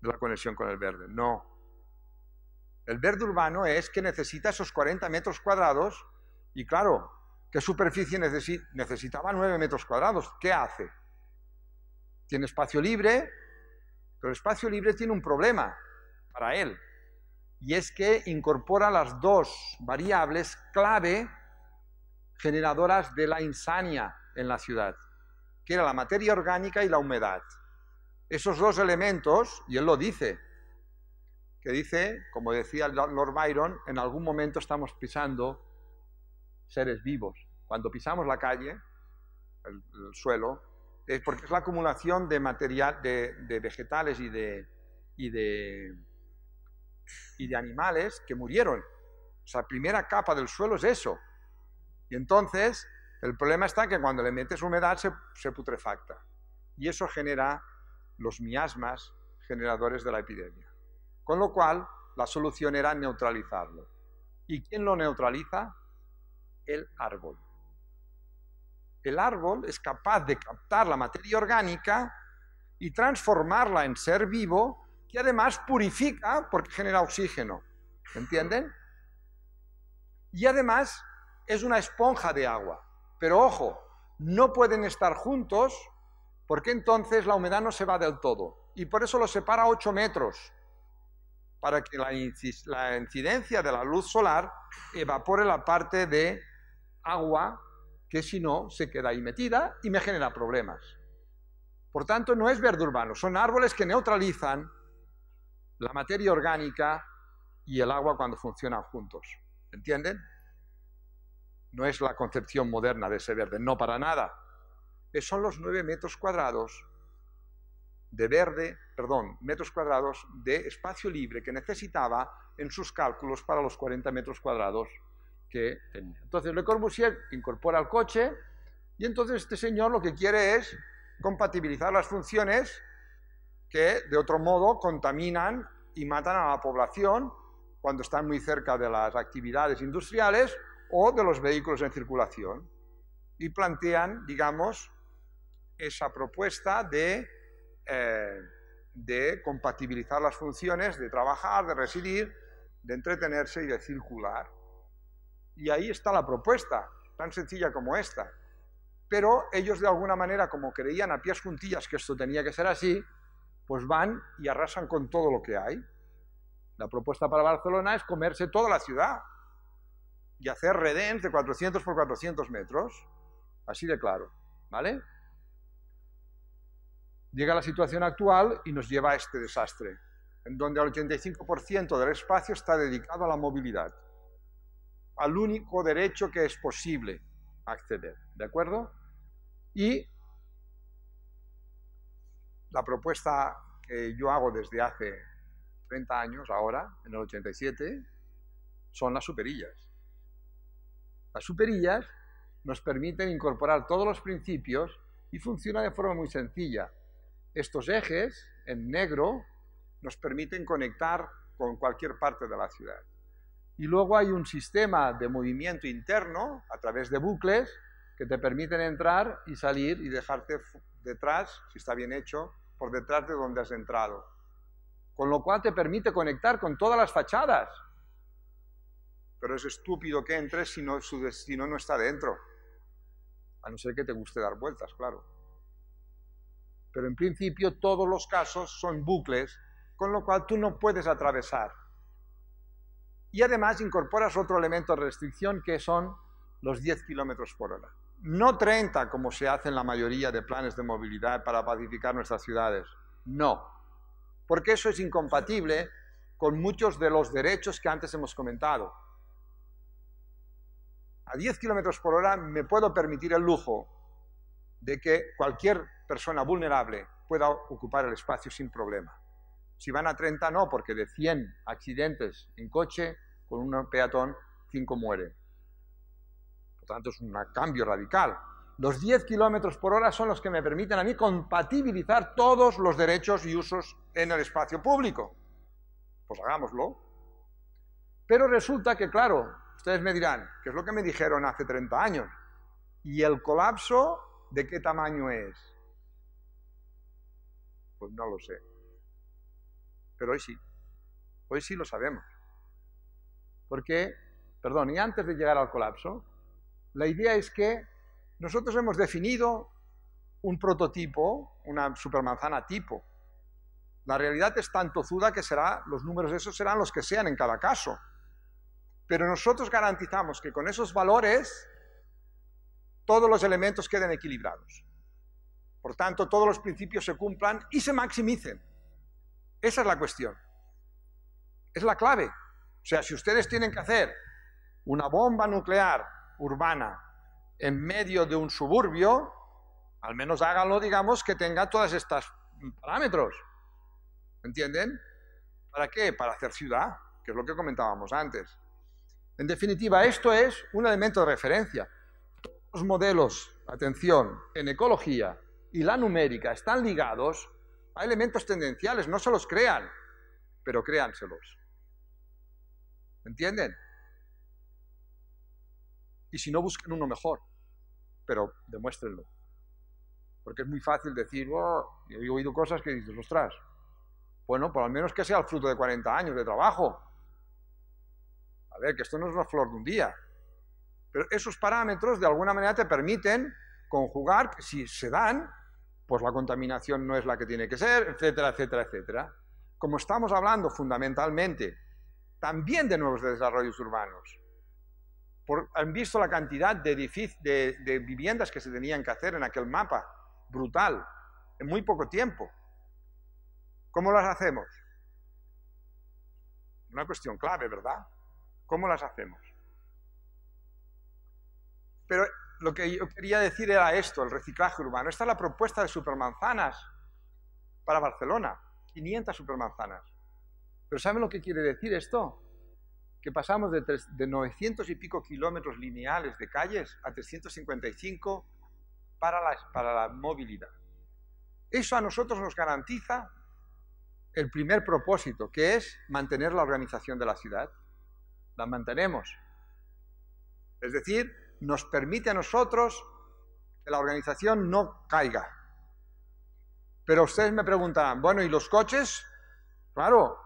de la conexión con el verde, no. El verde urbano es que necesita esos 40 metros cuadrados y, claro, ¿qué superficie necesitaba? 9 metros cuadrados. ¿Qué hace? Tiene espacio libre, pero el espacio libre tiene un problema para él, y es que incorpora las dos variables clave generadoras de la insania en la ciudad, que era la materia orgánica y la humedad. Esos dos elementos, y él lo dice, que dice, como decía Lord Byron, en algún momento estamos pisando seres vivos. Cuando pisamos la calle, el suelo, es porque es la acumulación de material, de vegetales y de animales que murieron. O sea, la primera capa del suelo es eso. Y entonces, el problema está que cuando le metes humedad se putrefacta. Y eso genera los miasmas generadores de la epidemia. Con lo cual, la solución era neutralizarlo. ¿Y quién lo neutraliza? El árbol. El árbol es capaz de captar la materia orgánica y transformarla en ser vivo, que además purifica porque genera oxígeno. ¿Entienden? Y además es una esponja de agua. Pero ojo, no pueden estar juntos porque entonces la humedad no se va del todo. Y por eso los separa 8 metros, para que la incidencia de la luz solar evapore la parte de agua que si no se queda ahí metida y me genera problemas. Por tanto, no es verde urbano, son árboles que neutralizan la materia orgánica y el agua cuando funcionan juntos. ¿Entienden? No es la concepción moderna de ese verde, no para nada. Son los 9 metros cuadrados de verde, perdón, metros cuadrados de espacio libre que necesitaba en sus cálculos para los 40 metros cuadrados que tenía. Entonces Le Corbusier incorpora el coche y entonces este señor lo que quiere es compatibilizar las funciones que de otro modo contaminan y matan a la población cuando están muy cerca de las actividades industriales o de los vehículos en circulación, y plantean, digamos, esa propuesta de compatibilizar las funciones de trabajar, de residir, de entretenerse y de circular. Y ahí está la propuesta, tan sencilla como esta. Pero ellos, de alguna manera, como creían a pies juntillas que esto tenía que ser así, pues van y arrasan con todo lo que hay. La propuesta para Barcelona es comerse toda la ciudad y hacer redens de 400 por 400 metros, así de claro, ¿vale? Llega la situación actual y nos lleva a este desastre, en donde el 85% del espacio está dedicado a la movilidad, al único derecho que es posible acceder, ¿de acuerdo? Y la propuesta que yo hago desde hace 30 años, ahora, en el 87, son las superillas. Las superillas nos permiten incorporar todos los principios y funciona de forma muy sencilla. Estos ejes, en negro, nos permiten conectar con cualquier parte de la ciudad. Y luego hay un sistema de movimiento interno, a través de bucles, que te permiten entrar y salir y dejarte detrás, si está bien hecho, por detrás de donde has entrado. Con lo cual te permite conectar con todas las fachadas. Pero es estúpido que entres si no, su destino no está dentro. A no ser que te guste dar vueltas, claro. Pero en principio todos los casos son bucles, con lo cual tú no puedes atravesar. Y además incorporas otro elemento de restricción que son los 10 kilómetros por hora. No 30, como se hace en la mayoría de planes de movilidad para pacificar nuestras ciudades. No. Porque eso es incompatible con muchos de los derechos que antes hemos comentado. A 10 kilómetros por hora me puedo permitir el lujo de que cualquier persona vulnerable pueda ocupar el espacio sin problema. Si van a 30, no, porque de 100 accidentes en coche, con un peatón, 5 mueren. Por tanto, es un cambio radical. Los 10 kilómetros por hora son los que me permiten a mí compatibilizar todos los derechos y usos en el espacio público. Pues hagámoslo. Pero resulta que, claro, ustedes me dirán, ¿qué es lo que me dijeron hace 30 años? ¿Y el colapso de qué tamaño es? Pues no lo sé. Pero hoy sí lo sabemos. Porque, perdón, y antes de llegar al colapso, la idea es que nosotros hemos definido un prototipo, una supermanzana tipo. La realidad es tan tozuda que será, los números esos serán los que sean en cada caso. Pero nosotros garantizamos que con esos valores todos los elementos queden equilibrados. Por tanto, todos los principios se cumplan y se maximicen. Esa es la cuestión. Es la clave. O sea, si ustedes tienen que hacer una bomba nuclear urbana en medio de un suburbio, al menos háganlo, digamos, que tenga todos estos parámetros. ¿Entienden? ¿Para qué? Para hacer ciudad, que es lo que comentábamos antes. En definitiva, esto es un elemento de referencia. Los modelos, atención, en ecología y la numérica están ligados a elementos tendenciales, no se los crean, pero créanselos. ¿Entienden? Y si no, busquen uno mejor, pero demuéstrenlo. Porque es muy fácil decir, oh, yo he oído cosas que dices, ostras, bueno, por al menos que sea el fruto de 40 años de trabajo. A ver, que esto no es una flor de un día. Pero esos parámetros de alguna manera te permiten conjugar, que si se dan, pues la contaminación no es la que tiene que ser, etcétera, etcétera, etcétera. Como estamos hablando fundamentalmente también de nuevos desarrollos urbanos, han visto la cantidad de viviendas que se tenían que hacer en aquel mapa, brutal, en muy poco tiempo. ¿Cómo las hacemos? Una cuestión clave, ¿verdad? ¿Cómo las hacemos? Pero lo que yo quería decir era esto, el reciclaje urbano. Esta es la propuesta de supermanzanas para Barcelona, 500 supermanzanas. Pero ¿saben lo que quiere decir esto? Que pasamos de 900 y pico kilómetros lineales de calles a 355 para la movilidad. Eso a nosotros nos garantiza el primer propósito, que es mantener la organización de la ciudad. La mantenemos. Es decir, nos permite a nosotros que la organización no caiga. Pero ustedes me preguntarán, bueno, ¿y los coches? Claro,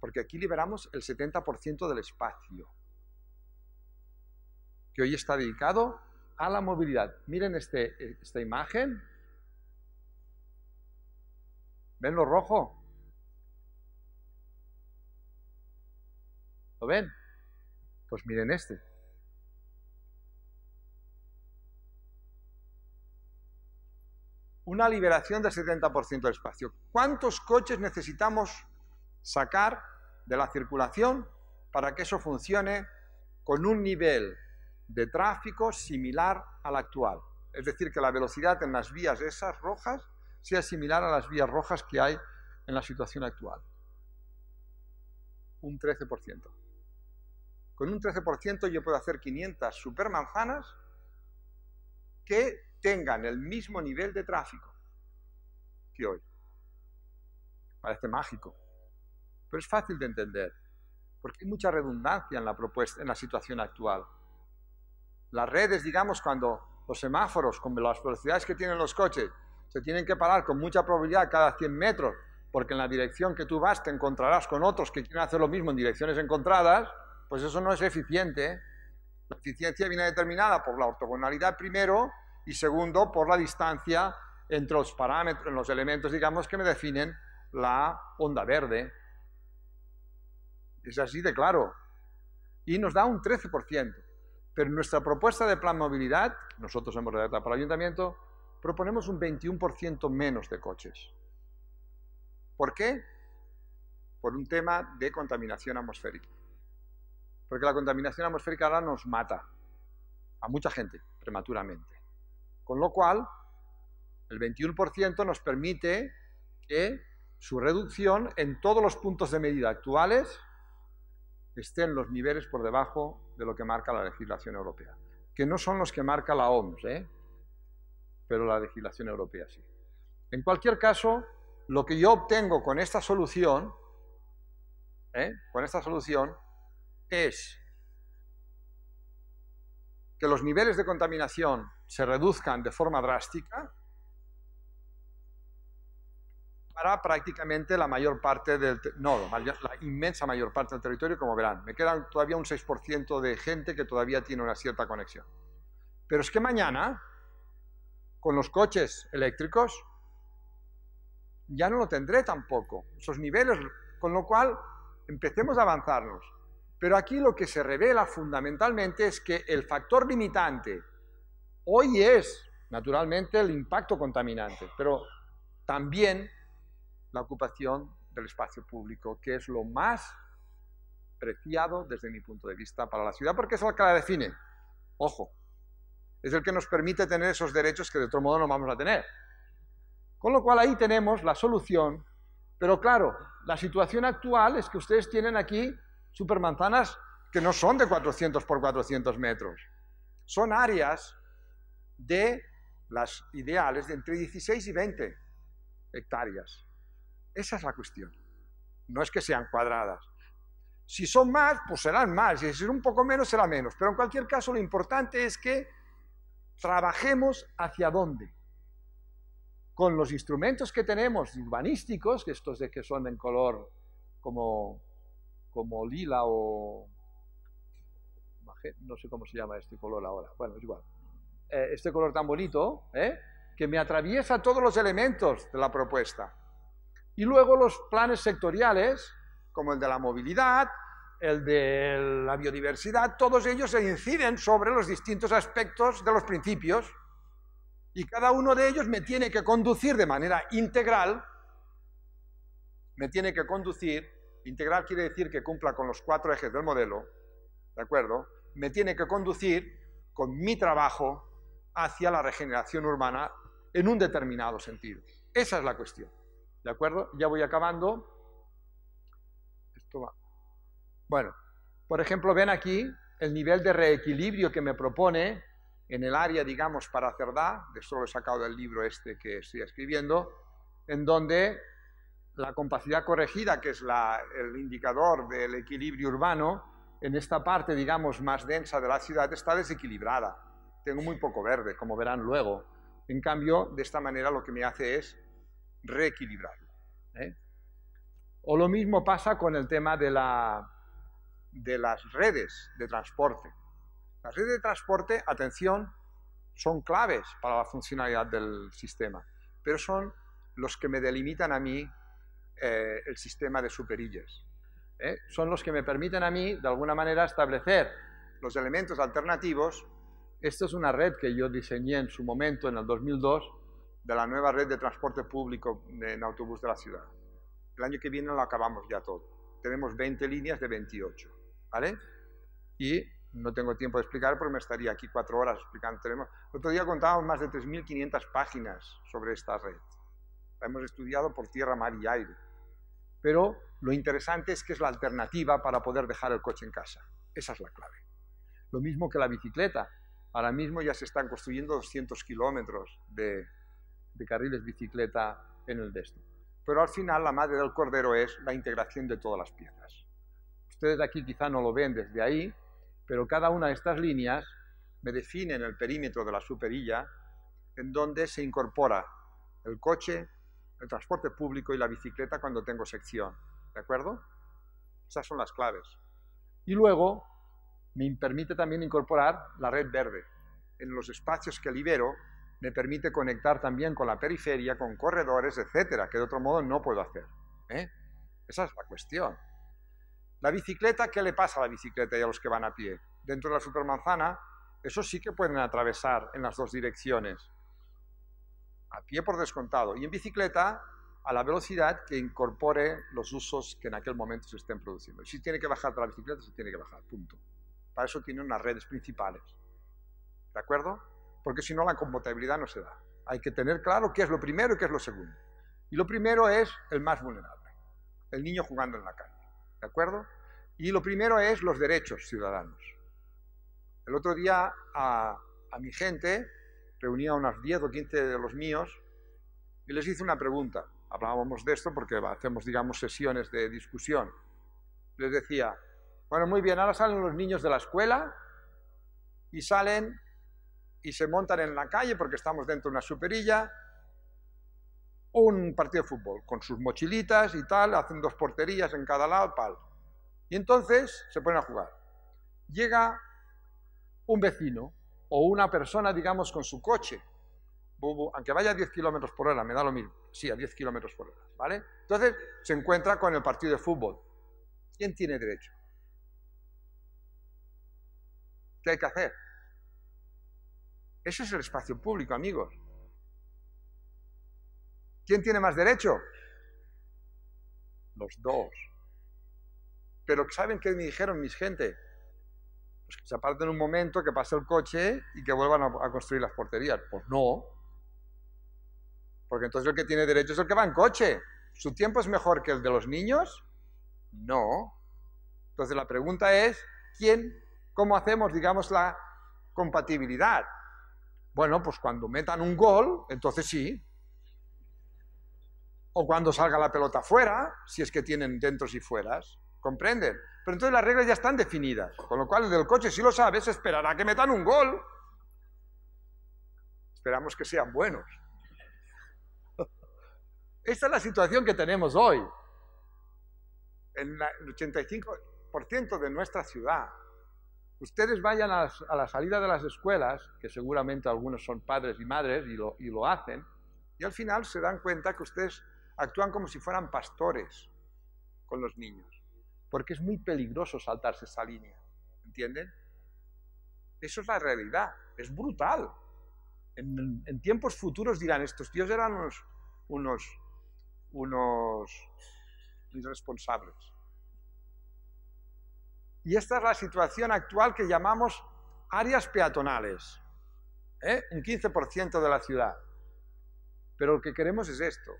porque aquí liberamos el 70% del espacio, que hoy está dedicado a la movilidad. Miren esta imagen. ¿Ven lo rojo? ¿Lo ven? Pues miren este. Una liberación del 70% del espacio. ¿Cuántos coches necesitamos sacar de la circulación para que eso funcione con un nivel de tráfico similar al actual? Es decir, que la velocidad en las vías esas rojas sea similar a las vías rojas que hay en la situación actual. Un 13%. Con un 13% yo puedo hacer 500 supermanzanas que tengan el mismo nivel de tráfico que hoy. Parece mágico, pero es fácil de entender, porque hay mucha redundancia en la propuesta, en la situación actual. Las redes, digamos, cuando los semáforos, con las velocidades que tienen los coches, se tienen que parar con mucha probabilidad cada 100 metros, porque en la dirección que tú vas te encontrarás con otros que quieren hacer lo mismo en direcciones encontradas, pues eso no es eficiente. La eficiencia viene determinada por la ortogonalidad primero y segundo por la distancia entre los parámetros, en los elementos, digamos, que me definen la onda verde. Es así de claro. Y nos da un 13%. Pero en nuestra propuesta de plan movilidad, nosotros hemos redactado para el ayuntamiento, proponemos un 21% menos de coches. ¿Por qué? Por un tema de contaminación atmosférica. Porque la contaminación atmosférica ahora nos mata a mucha gente prematuramente. Con lo cual, el 21% nos permite que su reducción en todos los puntos de medida actuales estén los niveles por debajo de lo que marca la legislación europea. Que no son los que marca la OMS, pero la legislación europea sí. En cualquier caso, lo que yo obtengo con esta solución, es que los niveles de contaminación se reduzcan de forma drástica ocupará prácticamente la mayor parte del... la inmensa mayor parte del territorio, como verán. Me queda todavía un 6% de gente que todavía tiene una cierta conexión. Pero es que mañana, con los coches eléctricos, ya no lo tendré tampoco, esos niveles, con lo cual empecemos a avanzarnos. Pero aquí lo que se revela fundamentalmente es que el factor limitante hoy es, naturalmente, el impacto contaminante, pero también la ocupación del espacio público, que es lo más preciado desde mi punto de vista para la ciudad, porque es el que la define. Ojo, es el que nos permite tener esos derechos que de otro modo no vamos a tener. Con lo cual ahí tenemos la solución, pero claro, la situación actual es que ustedes tienen aquí supermanzanas que no son de 400 por 400 metros, son áreas de las ideales de entre 16 y 20 hectáreas. Esa es la cuestión, no es que sean cuadradas. Si son más, pues serán más, y si es un poco menos, será menos, pero en cualquier caso lo importante es que trabajemos hacia dónde. Con los instrumentos que tenemos urbanísticos, que estos de que son en color como lila o... no sé cómo se llama este color ahora, bueno, es igual. Este color tan bonito, que me atraviesa todos los elementos de la propuesta. Y luego los planes sectoriales, como el de la movilidad, el de la biodiversidad, todos ellos inciden sobre los distintos aspectos de los principios. Y cada uno de ellos me tiene que conducir de manera integral, integral quiere decir que cumpla con los 4 ejes del modelo, ¿de acuerdo? Me tiene que conducir con mi trabajo hacia la regeneración urbana en un determinado sentido. Esa es la cuestión, ¿de acuerdo? Ya voy acabando. Esto va. Bueno, por ejemplo, ven aquí el nivel de reequilibrio que me propone en el área, digamos, para Cerdá, de esto lo he sacado del libro este que estoy escribiendo, en donde la compacidad corregida, que es el indicador del equilibrio urbano, en esta parte, digamos, más densa de la ciudad está desequilibrada. Tengo muy poco verde, como verán luego. En cambio, de esta manera lo que me hace es reequilibrarlo, O lo mismo pasa con el tema de las redes de transporte. Las redes de transporte, atención, son claves para la funcionalidad del sistema, pero son los que me delimitan a mí el sistema de superillas. Son los que me permiten a mí, de alguna manera, establecer los elementos alternativos. Esta es una red que yo diseñé en su momento, en el 2002, de la nueva red de transporte público en autobús de la ciudad. El año que viene lo acabamos ya todo. Tenemos 20 líneas de 28, ¿vale? Y... no tengo tiempo de explicar porque me estaría aquí 4 horas explicando. El otro día contábamos más de 3.500 páginas sobre esta red. La hemos estudiado por tierra, mar y aire. Pero lo interesante es que es la alternativa para poder dejar el coche en casa. Esa es la clave. Lo mismo que la bicicleta. Ahora mismo ya se están construyendo 200 kilómetros de carriles bicicleta en el destino. Pero al final la madre del cordero es la integración de todas las piezas. Ustedes aquí quizá no lo ven desde ahí, pero cada una de estas líneas me define en el perímetro de la superilla en donde se incorpora el coche, el transporte público y la bicicleta cuando tengo sección, ¿de acuerdo? Esas son las claves. Y luego me permite también incorporar la red verde. En los espacios que libero me permite conectar también con la periferia, con corredores, etcétera, que de otro modo no puedo hacer, Esa es la cuestión. La bicicleta, ¿qué le pasa a la bicicleta y a los que van a pie? Dentro de la supermanzana, eso sí que pueden atravesar en las dos direcciones. A pie por descontado. Y en bicicleta, a la velocidad que incorpore los usos que en aquel momento se estén produciendo. Si tiene que bajar de la bicicleta, se tiene que bajar, punto. Para eso tiene unas redes principales. ¿De acuerdo? Porque si no, la compatibilidad no se da. Hay que tener claro qué es lo primero y qué es lo segundo. Y lo primero es el más vulnerable. El niño jugando en la calle. ¿De acuerdo? Y lo primero es los derechos ciudadanos. El otro día a mi gente reunía a unas 10 o 15 de los míos y les hice una pregunta. Hablábamos de esto porque hacemos, digamos, sesiones de discusión. Les decía, bueno, muy bien, ahora salen los niños de la escuela y salen y se montan en la calle porque estamos dentro de una superilla un partido de fútbol, con sus mochilitas y tal, hacen dos porterías en cada lado, tal. Y entonces se ponen a jugar. Llega un vecino o una persona, digamos, con su coche, aunque vaya a 10 kilómetros por hora, me da lo mismo, sí, a 10 kilómetros por hora, ¿vale? Entonces se encuentra con el partido de fútbol. ¿Quién tiene derecho? ¿Qué hay que hacer? Eso es el espacio público, amigos. ¿Quién tiene más derecho? Los dos. Pero ¿saben qué me dijeron mis gente? Pues que se aparten un momento, que pase el coche y que vuelvan a construir las porterías. Pues no. Porque entonces el que tiene derecho es el que va en coche. ¿Su tiempo es mejor que el de los niños? No. Entonces la pregunta es, ¿quién? ¿Cómo hacemos, digamos, la compatibilidad? Bueno, pues cuando metan un gol, entonces sí. O cuando salga la pelota fuera, si es que tienen dentros y fueras. ¿Comprenden? Pero entonces las reglas ya están definidas, con lo cual el del coche, si lo sabe, se esperará que metan un gol. Esperamos que sean buenos. Esta es la situación que tenemos hoy. En el 85% de nuestra ciudad. Ustedes vayan a la salida de las escuelas, que seguramente algunos son padres y madres y lo hacen, y al final se dan cuenta que ustedes actúan como si fueran pastores con los niños. Porque es muy peligroso saltarse esa línea, ¿entienden? Eso es la realidad, es brutal. En tiempos futuros dirán, estos tíos eran unos irresponsables. Y esta es la situación actual que llamamos áreas peatonales, ¿eh? Un 15% de la ciudad. Pero lo que queremos es esto,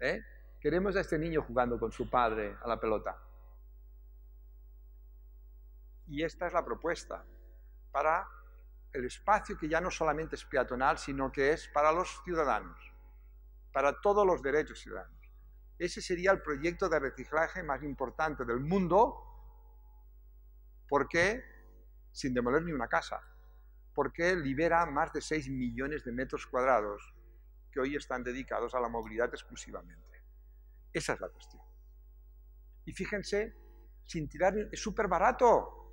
¿eh? Queremos a este niño jugando con su padre a la pelota. Y esta es la propuesta para el espacio que ya no solamente es peatonal, sino que es para los ciudadanos, para todos los derechos ciudadanos. Ese sería el proyecto de reciclaje más importante del mundo, porque sin demoler ni una casa, porque libera más de 6 millones de metros cuadrados que hoy están dedicados a la movilidad exclusivamente. Esa es la cuestión. Y fíjense, sin tirar, es súper barato.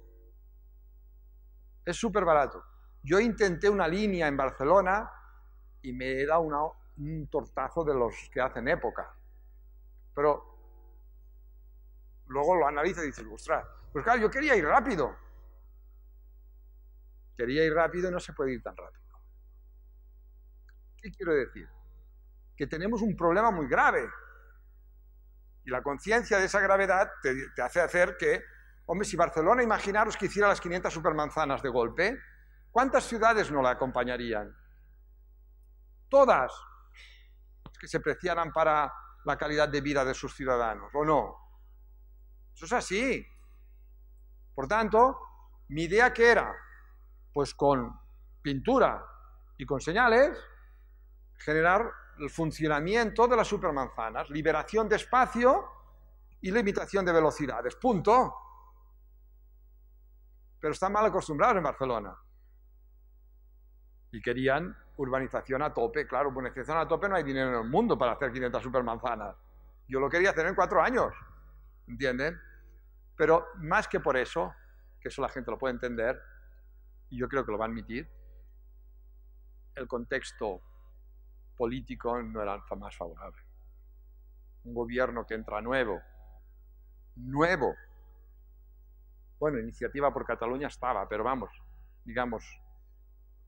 Es súper barato. Yo intenté una línea en Barcelona y me he dado un tortazo de los que hacen época. Pero luego lo analiza y dices, ostras, pues claro, yo quería ir rápido. Quería ir rápido y no se puede ir tan rápido. ¿Qué quiero decir? Que tenemos un problema muy grave. Y la conciencia de esa gravedad te hace hacer que, hombre, si Barcelona, imaginaros que hiciera las 500 supermanzanas de golpe, ¿cuántas ciudades no la acompañarían? Todas, que se preciaran para la calidad de vida de sus ciudadanos, ¿o no? Eso es así. Por tanto, mi idea que era, pues con pintura y con señales, generar el funcionamiento de las supermanzanas, liberación de espacio y limitación de velocidades, punto. Pero están mal acostumbrados en Barcelona. Y querían urbanización a tope, claro, urbanización a tope no hay dinero en el mundo para hacer 500 supermanzanas. Yo lo quería hacer en 4 años, ¿entienden? Pero más que por eso, que eso la gente lo puede entender, y yo creo que lo va a admitir, el contexto político no era más favorable. Un gobierno que entra nuevo. Bueno, Iniciativa por Cataluña estaba, pero vamos, digamos,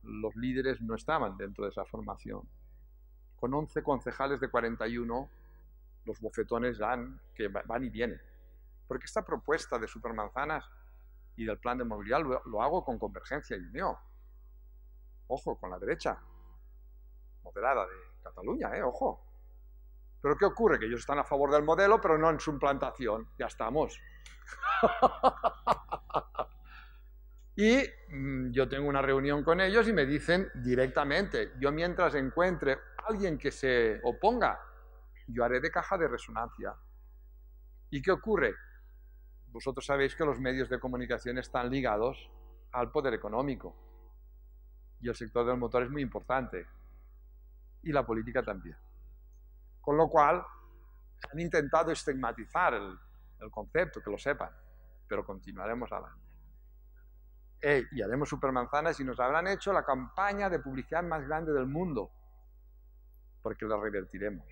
los líderes no estaban dentro de esa formación. Con 11 concejales de 41, los bofetones dan, que van y vienen. Porque esta propuesta de supermanzanas y del plan de movilidad lo hago con Convergencia y Unión. Ojo, con la derecha moderada de Cataluña, ojo. Pero ¿qué ocurre? Que ellos están a favor del modelo, pero no en su implantación. Ya estamos. Y yo tengo una reunión con ellos y me dicen directamente, yo mientras encuentre alguien que se oponga, yo haré de caja de resonancia. ¿Y qué ocurre? Vosotros sabéis que los medios de comunicación están ligados al poder económico. Y el sector del motor es muy importante. y la política también. Con lo cual, han intentado estigmatizar el concepto, que lo sepan, pero continuaremos adelante. Y haremos supermanzanas y nos habrán hecho la campaña de publicidad más grande del mundo, porque la revertiremos.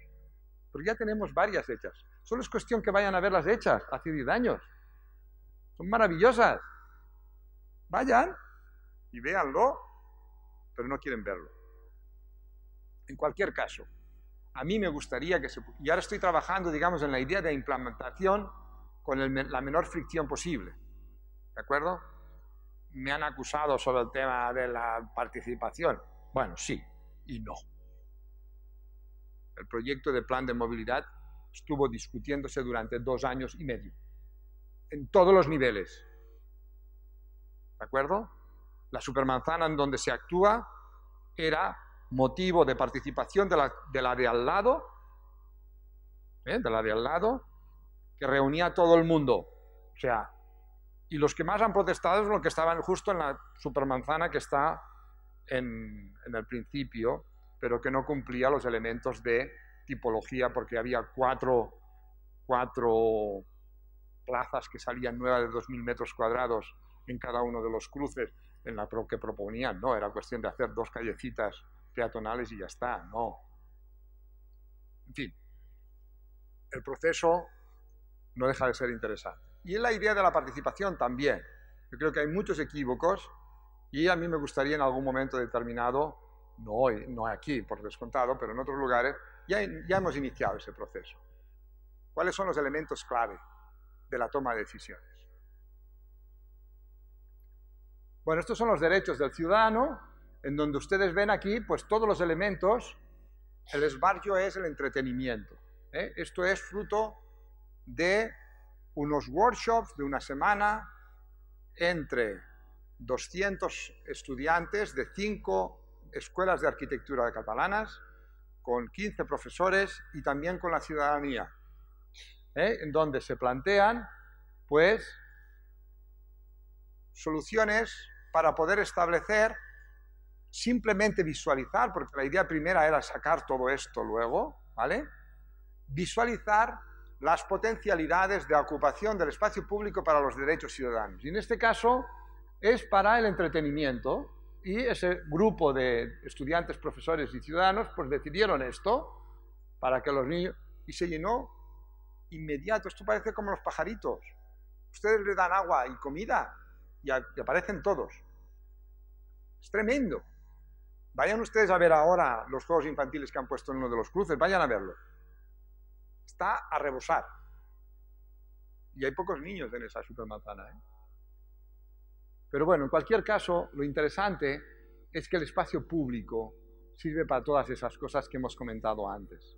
Pero ya tenemos varias hechas. Solo es cuestión que vayan a ver las hechas hace 10 años. Son maravillosas. Vayan y véanlo, pero no quieren verlo. En cualquier caso, a mí me gustaría que se... Y ahora estoy trabajando, digamos, en la idea de implementación con la menor fricción posible. ¿De acuerdo? Me han acusado sobre el tema de la participación. Bueno, sí y no. El proyecto de plan de movilidad estuvo discutiéndose durante 2 años y medio, en todos los niveles. ¿De acuerdo? La supermanzana en donde se actúa era motivo de participación de la de al lado, que reunía a todo el mundo. O sea, y los que más han protestado son los que estaban justo en la supermanzana que está en el principio, pero que no cumplía los elementos de tipología, porque había cuatro plazas que salían nuevas de 2.000 metros cuadrados en cada uno de los cruces, en la que proponían, no, era cuestión de hacer 2 callecitas peatonales y ya está, no. En fin, el proceso no deja de ser interesante. Y en la idea de la participación también. Yo creo que hay muchos equívocos y a mí me gustaría en algún momento determinado, no hoy, no aquí, por descontado, pero en otros lugares, ya hemos iniciado ese proceso. ¿Cuáles son los elementos clave de la toma de decisiones? Bueno, estos son los derechos del ciudadano, en donde ustedes ven aquí, pues todos los elementos. El esbarjo es el entretenimiento. Esto es fruto de unos workshops de una semana entre 200 estudiantes de 5 escuelas de arquitectura catalanas, con 15 profesores y también con la ciudadanía, en donde se plantean pues soluciones para poder establecer, simplemente visualizar, porque la idea primera era sacar todo esto luego, ¿vale? Visualizar las potencialidades de ocupación del espacio público para los derechos ciudadanos. Y en este caso es para el entretenimiento. Y ese grupo de estudiantes, profesores y ciudadanos pues decidieron esto para que los niños... Y se llenó inmediato. Esto parece como los pajaritos. Ustedes le dan agua y comida y aparecen todos. Es tremendo. Vayan ustedes a ver ahora los juegos infantiles que han puesto en uno de los cruces. Vayan a verlo. Está a rebosar. Y hay pocos niños en esa supermanzana, ¿eh? Pero bueno, en cualquier caso, lo interesante es que el espacio público sirve para todas esas cosas que hemos comentado antes.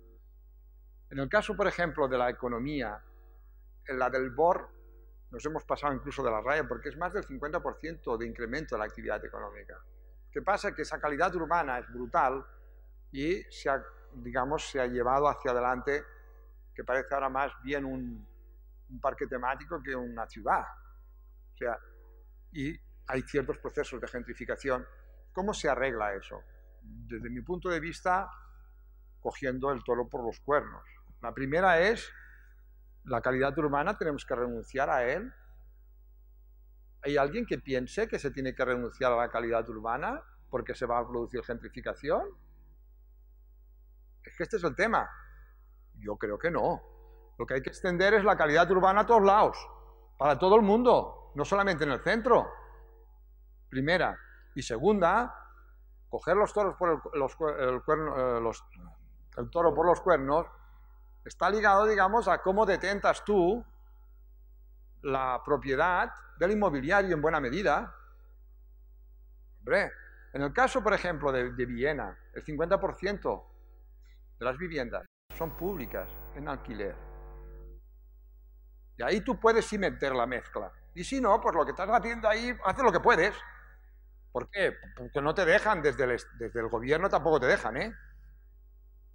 En el caso, por ejemplo, de la economía, en la del BOR, nos hemos pasado incluso de la raya porque es más del 50% de incremento de la actividad económica. Lo que pasa es que esa calidad urbana es brutal y se ha llevado hacia adelante, que parece ahora más bien un parque temático que una ciudad. O sea, y hay ciertos procesos de gentrificación. ¿Cómo se arregla eso? Desde mi punto de vista, cogiendo el toro por los cuernos. La primera es, la calidad urbana tenemos que renunciar a él. ¿Hay alguien que piense que se tiene que renunciar a la calidad urbana porque se va a producir gentrificación? Es que este es el tema. Yo creo que no. Lo que hay que extender es la calidad urbana a todos lados, para todo el mundo. No solamente en el centro, primera. Y segunda, coger el toro por los cuernos está ligado, digamos, a cómo detentas tú la propiedad del inmobiliario en buena medida. Hombre, en el caso, por ejemplo, de Viena, el 50% de las viviendas son públicas en alquiler. Y ahí tú puedes sí meter la mezcla. Y si no, pues lo que estás haciendo ahí, haces lo que puedes. ¿Por qué? Porque no te dejan, desde el gobierno tampoco te dejan, ¿eh?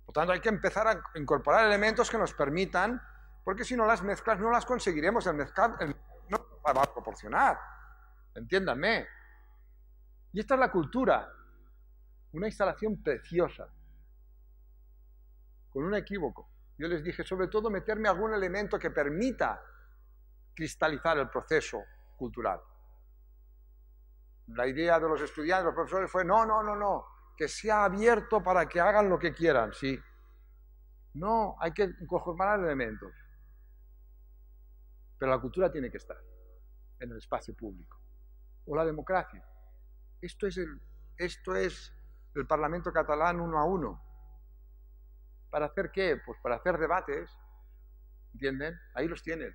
Por tanto, hay que empezar a incorporar elementos que nos permitan, porque si no las mezclas no las conseguiremos, el no va a proporcionar. Entiéndanme. Y esta es la cultura. Una instalación preciosa. con un equívoco. Yo les dije, sobre todo, meterme algún elemento que permita cristalizar el proceso cultural. La idea de los estudiantes, los profesores, fue no, que sea abierto para que hagan lo que quieran, sí. No, hay que incorporar elementos. Pero la cultura tiene que estar en el espacio público. O la democracia. Esto es el Parlamento catalán 1 a 1. ¿Para hacer qué? Pues para hacer debates, ¿entienden? Ahí los tienen.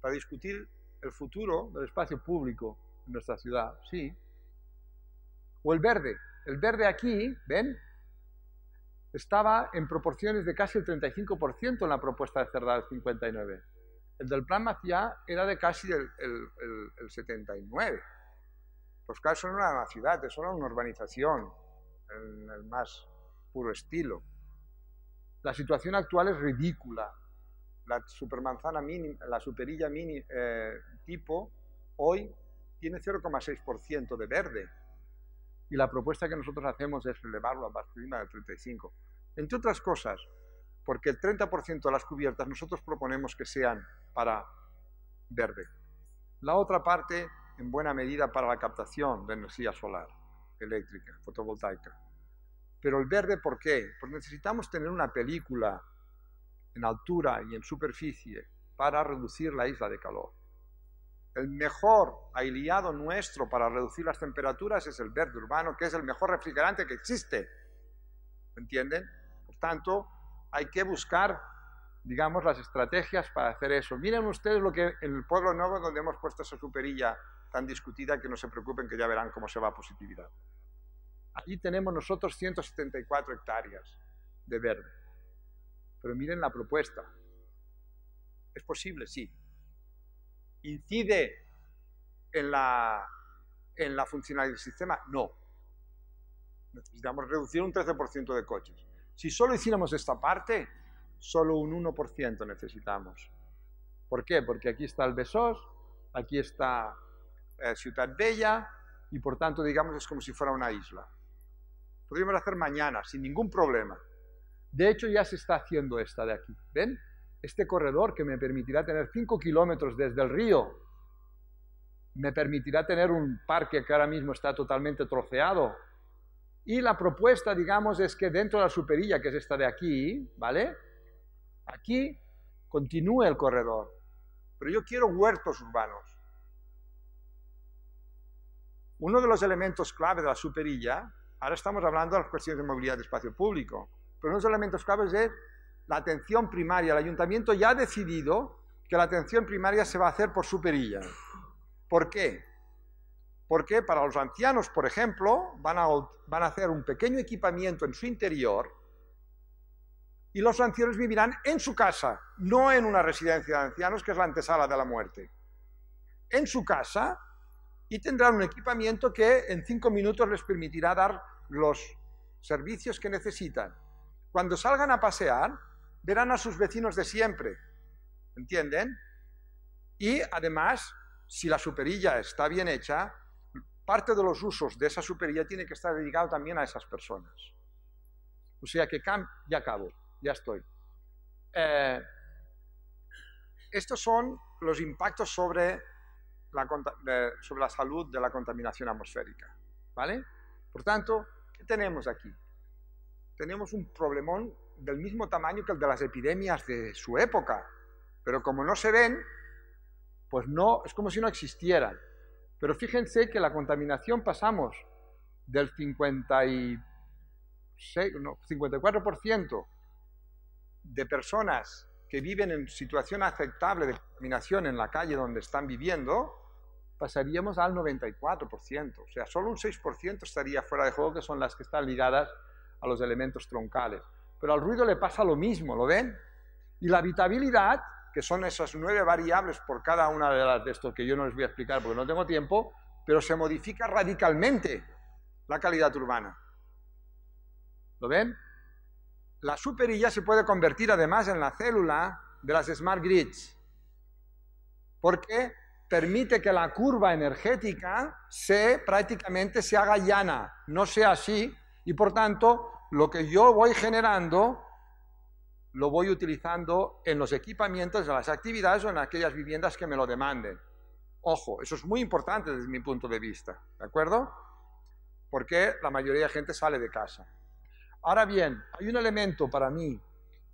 Para discutir el futuro del espacio público en nuestra ciudad, sí. O el verde. El verde aquí, ¿ven? Estaba en proporciones de casi el 35% en la propuesta de Cerdá del 59. El del Plan Masía era de casi el 79. Los casos son una ciudad, son una urbanización, en el más puro estilo. La situación actual es ridícula. La supermanzana mínima, la superilla mínima tipo, hoy tiene 0,6% de verde. Y la propuesta que nosotros hacemos es elevarlo a Barcelona del 35%. Entre otras cosas, porque el 30% de las cubiertas nosotros proponemos que sean para verde. La otra parte, en buena medida, para la captación de energía solar, eléctrica, fotovoltaica. Pero el verde, ¿por qué? Pues necesitamos tener una película en altura y en superficie para reducir la isla de calor. El mejor aliado nuestro para reducir las temperaturas es el verde urbano, que es el mejor refrigerante que existe. ¿Entienden? Por tanto, hay que buscar, digamos, las estrategias para hacer eso. Miren ustedes lo que en el Pueblo Nuevo, donde hemos puesto esa superilla tan discutida, que no se preocupen, que ya verán cómo se va a positividad. Allí tenemos nosotros 174 hectáreas de verde. Pero miren la propuesta. Es posible, sí. ¿Incide en la funcionalidad del sistema? No. Necesitamos reducir un 13% de coches. Si solo hiciéramos esta parte, solo un 1% necesitamos. ¿Por qué? Porque aquí está el Besós, aquí está Ciudad Bella, y por tanto, digamos, es como si fuera una isla. Podríamos hacer mañana, sin ningún problema. De hecho, ya se está haciendo esta de aquí. ¿Ven? Este corredor que me permitirá tener 5 kilómetros desde el río, me permitirá tener un parque que ahora mismo está totalmente troceado. Y la propuesta, digamos, es que dentro de la superilla, que es esta de aquí, ¿vale? Aquí continúe el corredor. Pero yo quiero huertos urbanos. Uno de los elementos clave de la superilla, ahora estamos hablando de las cuestiones de movilidad de espacio público, pero uno de los elementos claves es la atención primaria. El ayuntamiento ya ha decidido que la atención primaria se va a hacer por superilla. ¿Por qué? Porque para los ancianos, por ejemplo, van a hacer un pequeño equipamiento en su interior y los ancianos vivirán en su casa, no en una residencia de ancianos, que es la antesala de la muerte. En su casa, y tendrán un equipamiento que en 5 minutos les permitirá dar los servicios que necesitan. Cuando salgan a pasear, verán a sus vecinos de siempre, ¿entienden? Y además, si la superilla está bien hecha, parte de los usos de esa superilla tiene que estar dedicado también a esas personas. O sea que ya acabo, ya estoy. Estos son los impactos sobre la salud de la contaminación atmosférica, ¿vale? Por tanto, ¿qué tenemos aquí? Tenemos un problemón del mismo tamaño que el de las epidemias de su época, pero como no se ven, pues no, es como si no existieran. Pero fíjense que la contaminación pasamos del 54% de personas que viven en situación aceptable de contaminación en la calle donde están viviendo, pasaríamos al 94%, o sea, solo un 6% estaría fuera de juego, que son las que están ligadas a los elementos troncales. Pero al ruido le pasa lo mismo, ¿lo ven? Y la habitabilidad, que son esas 9 variables por cada una de las de estos que yo no les voy a explicar porque no tengo tiempo, pero se modifica radicalmente la calidad urbana. ¿Lo ven? La superilla se puede convertir además en la célula de las smart grids, porque permite que la curva energética prácticamente se haga llana, no sea así, y por tanto lo que yo voy generando lo voy utilizando en los equipamientos, en las actividades o en aquellas viviendas que me lo demanden. Ojo, eso es muy importante desde mi punto de vista, ¿de acuerdo? Porque la mayoría de gente sale de casa. Ahora bien, hay un elemento para mí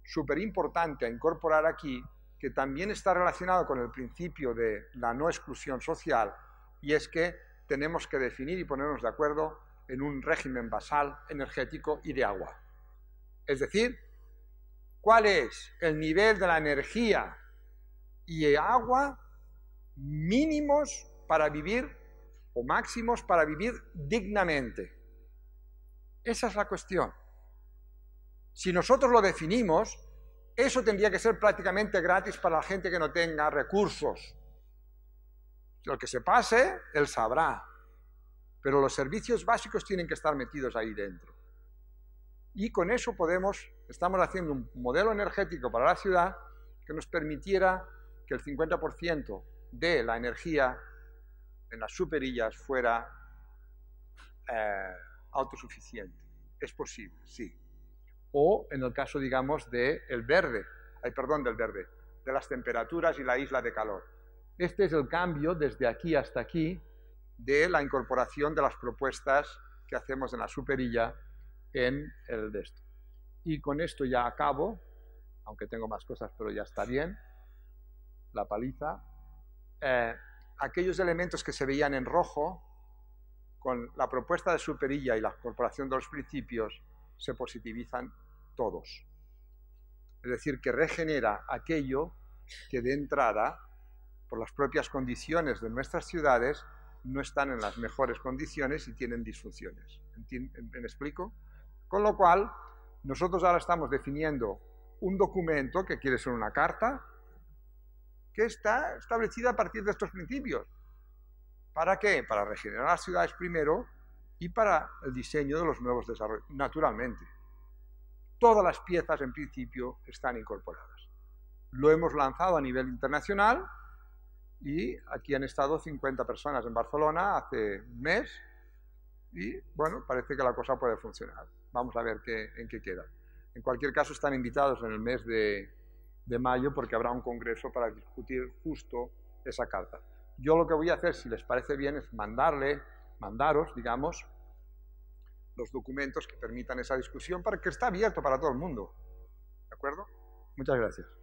súper importante a incorporar aquí, que también está relacionado con el principio de la no exclusión social, y es que tenemos que definir y ponernos de acuerdo en un régimen basal, energético y de agua. Es decir, ¿cuál es el nivel de la energía y agua mínimos para vivir o máximos para vivir dignamente? Esa es la cuestión. Si nosotros lo definimos, eso tendría que ser prácticamente gratis para la gente que no tenga recursos. Lo que se pase, él sabrá. Pero los servicios básicos tienen que estar metidos ahí dentro. Y con eso podemos, estamos haciendo un modelo energético para la ciudad que nos permitiera que el 50% de la energía en las superillas fuera autosuficiente. Es posible, sí. O en el caso, digamos, de las temperaturas y la isla de calor. Este es el cambio desde aquí hasta aquí de la incorporación de las propuestas que hacemos en la superilla en el de esto. Y con esto ya acabo, aunque tengo más cosas, pero ya está bien, la paliza. Aquellos elementos que se veían en rojo, con la propuesta de superilla y la incorporación de los principios, se positivizan todos. Es decir, que regenera aquello que de entrada, por las propias condiciones de nuestras ciudades, no están en las mejores condiciones y tienen disfunciones. ¿Me explico? Con lo cual, nosotros ahora estamos definiendo un documento, que quiere ser una carta, que está establecida a partir de estos principios. ¿Para qué? Para regenerar las ciudades primero y para el diseño de los nuevos desarrollos. Naturalmente, todas las piezas en principio están incorporadas. Lo hemos lanzado a nivel internacional. Y aquí han estado 50 personas en Barcelona hace un mes y, bueno, parece que la cosa puede funcionar. Vamos a ver en qué queda. En cualquier caso, están invitados en el mes de mayo porque habrá un congreso para discutir justo esa carta. Yo lo que voy a hacer, si les parece bien, es mandaros, digamos, los documentos que permitan esa discusión para que esté abierto para todo el mundo. ¿De acuerdo? Muchas gracias.